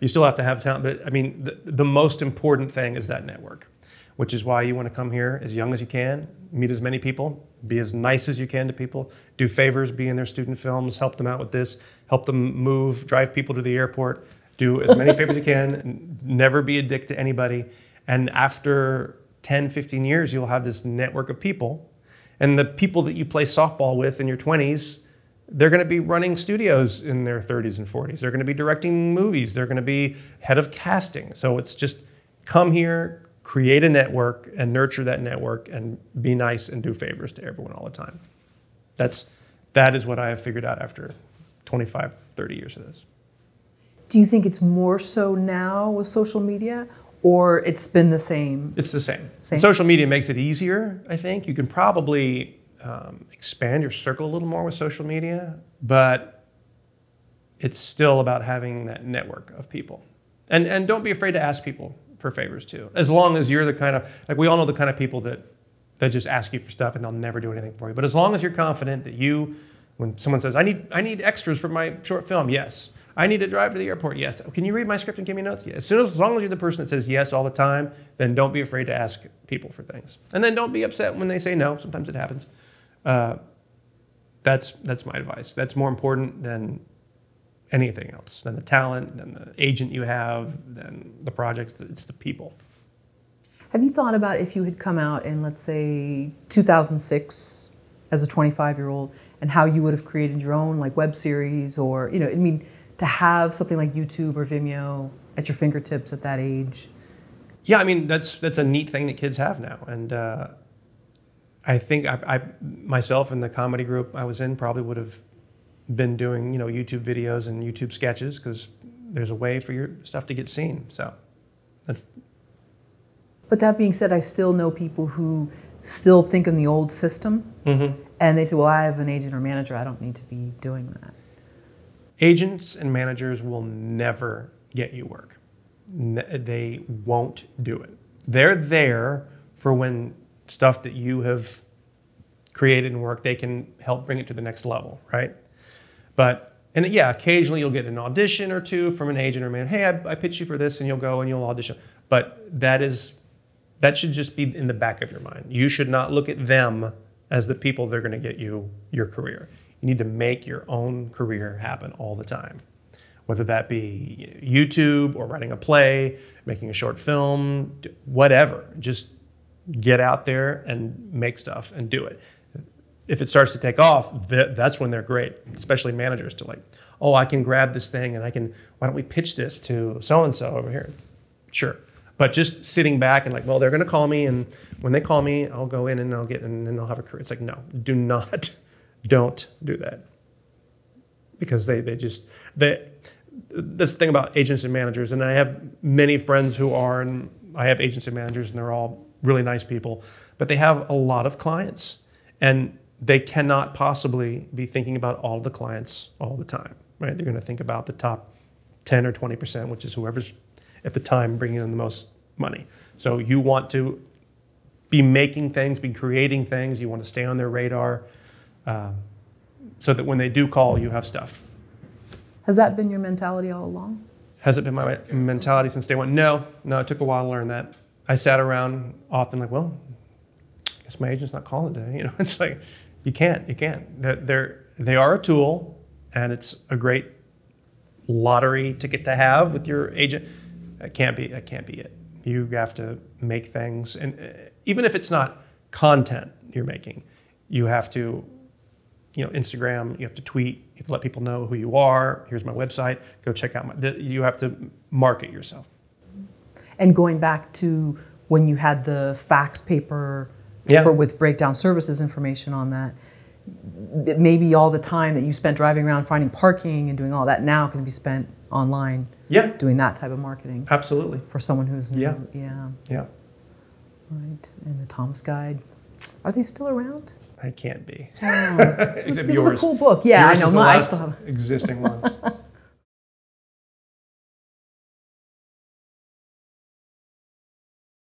You still have to have talent, but I mean, the, the most important thing is that network, which is why you want to come here as young as you can, meet as many people, be as nice as you can to people, do favors, be in their student films, help them out with this, help them move, drive people to the airport, do as many favors as you can, never be a dick to anybody. And after ten, fifteen years, you'll have this network of people. And the people that you play softball with in your twenties, they're going to be running studios in their thirties and forties. They're going to be directing movies. They're going to be head of casting. So it's just come here, create a network and nurture that network and be nice and do favors to everyone all the time. That's, that is what I have figured out after twenty-five, thirty years of this. Do you think it's more so now with social media, or it's been the same? It's the same. same. Social media makes it easier, I think. You can probably um, expand your circle a little more with social media, but it's still about having that network of people. And, and don't be afraid to ask people for favors too, as long as you're the kind of, like we all know the kind of people that, that just ask you for stuff and they'll never do anything for you. But as long as you're confident that you, when someone says, I need, I need extras for my short film, yes. I need to drive to the airport, yes. Can you read my script and give me notes? Yes. As soon as, as long as you're the person that says yes all the time, then don't be afraid to ask people for things. And then don't be upset when they say no, sometimes it happens. Uh, that's, that's my advice. That's more important than anything else, than the talent, than the agent you have, than the projects. It's the people. Have you thought about if you had come out in, let's say, two thousand six as a twenty-five-year-old, and how you would have created your own like web series, or, you know, I mean, to have something like YouTube or Vimeo at your fingertips at that age? Yeah, I mean, that's that's a neat thing that kids have now, and uh, I think I, I myself and the comedy group I was in probably would have been doing, you know, YouTube videos and YouTube sketches, because there's a way for your stuff to get seen. So that's. But that being said, I still know people who still think in the old system, mm-hmm. and they say, well, I have an agent or manager, I don't need to be doing that. Agents and managers will never get you work. They won't do it. They're there for when stuff that you have created and worked, they can help bring it to the next level, right? But, and yeah, occasionally you'll get an audition or two from an agent or man, hey, I, I pitch you for this, and you'll go and you'll audition. But that is, that should just be in the back of your mind. You should not look at them as the people that are gonna get you your career. You need to make your own career happen all the time. Whether that be YouTube or writing a play, making a short film, whatever. Just get out there and make stuff and do it. If it starts to take off, that's when they're great, especially managers, to like, oh, I can grab this thing and I can, why don't we pitch this to so-and-so over here? Sure. But just sitting back and like, well, they're going to call me, and when they call me, I'll go in and I'll get, and then I'll have a career. It's like, no, do not, don't do that. Because they, they just, they, this thing about agents and managers, and I have many friends who are, and I have agents and managers, and they're all really nice people, but they have a lot of clients, and they cannot possibly be thinking about all the clients all the time, right? They're going to think about the top ten or twenty percent, which is whoever's at the time bringing in the most money. So you want to be making things, be creating things. You want to stay on their radar uh, so that when they do call, you have stuff. Has that been your mentality all along? Has it been my mentality since day one? No, no, it took a while to learn that. I sat around often like, well, I guess my agent's not calling today. You know, it's like, you can't, you can't. They're, they're, they are a tool, and it's a great lottery ticket to have with your agent. That can't be, that can't be it. You have to make things, and even if it's not content you're making, you have to, you know, Instagram, you have to tweet, you have to let people know who you are. Here's my website, go check out my, the, you have to market yourself. And going back to when you had the fax paper yeah. for, with breakdown services information on that, maybe all the time that you spent driving around finding parking and doing all that now can be spent online yeah. doing that type of marketing. Absolutely. For someone who's new. Yeah. Yeah. yeah. Right. And the Thomas Guide. Are they still around? I can't be. Oh. It was, it was a cool book. Yeah, yours I know. My, I still have existing one.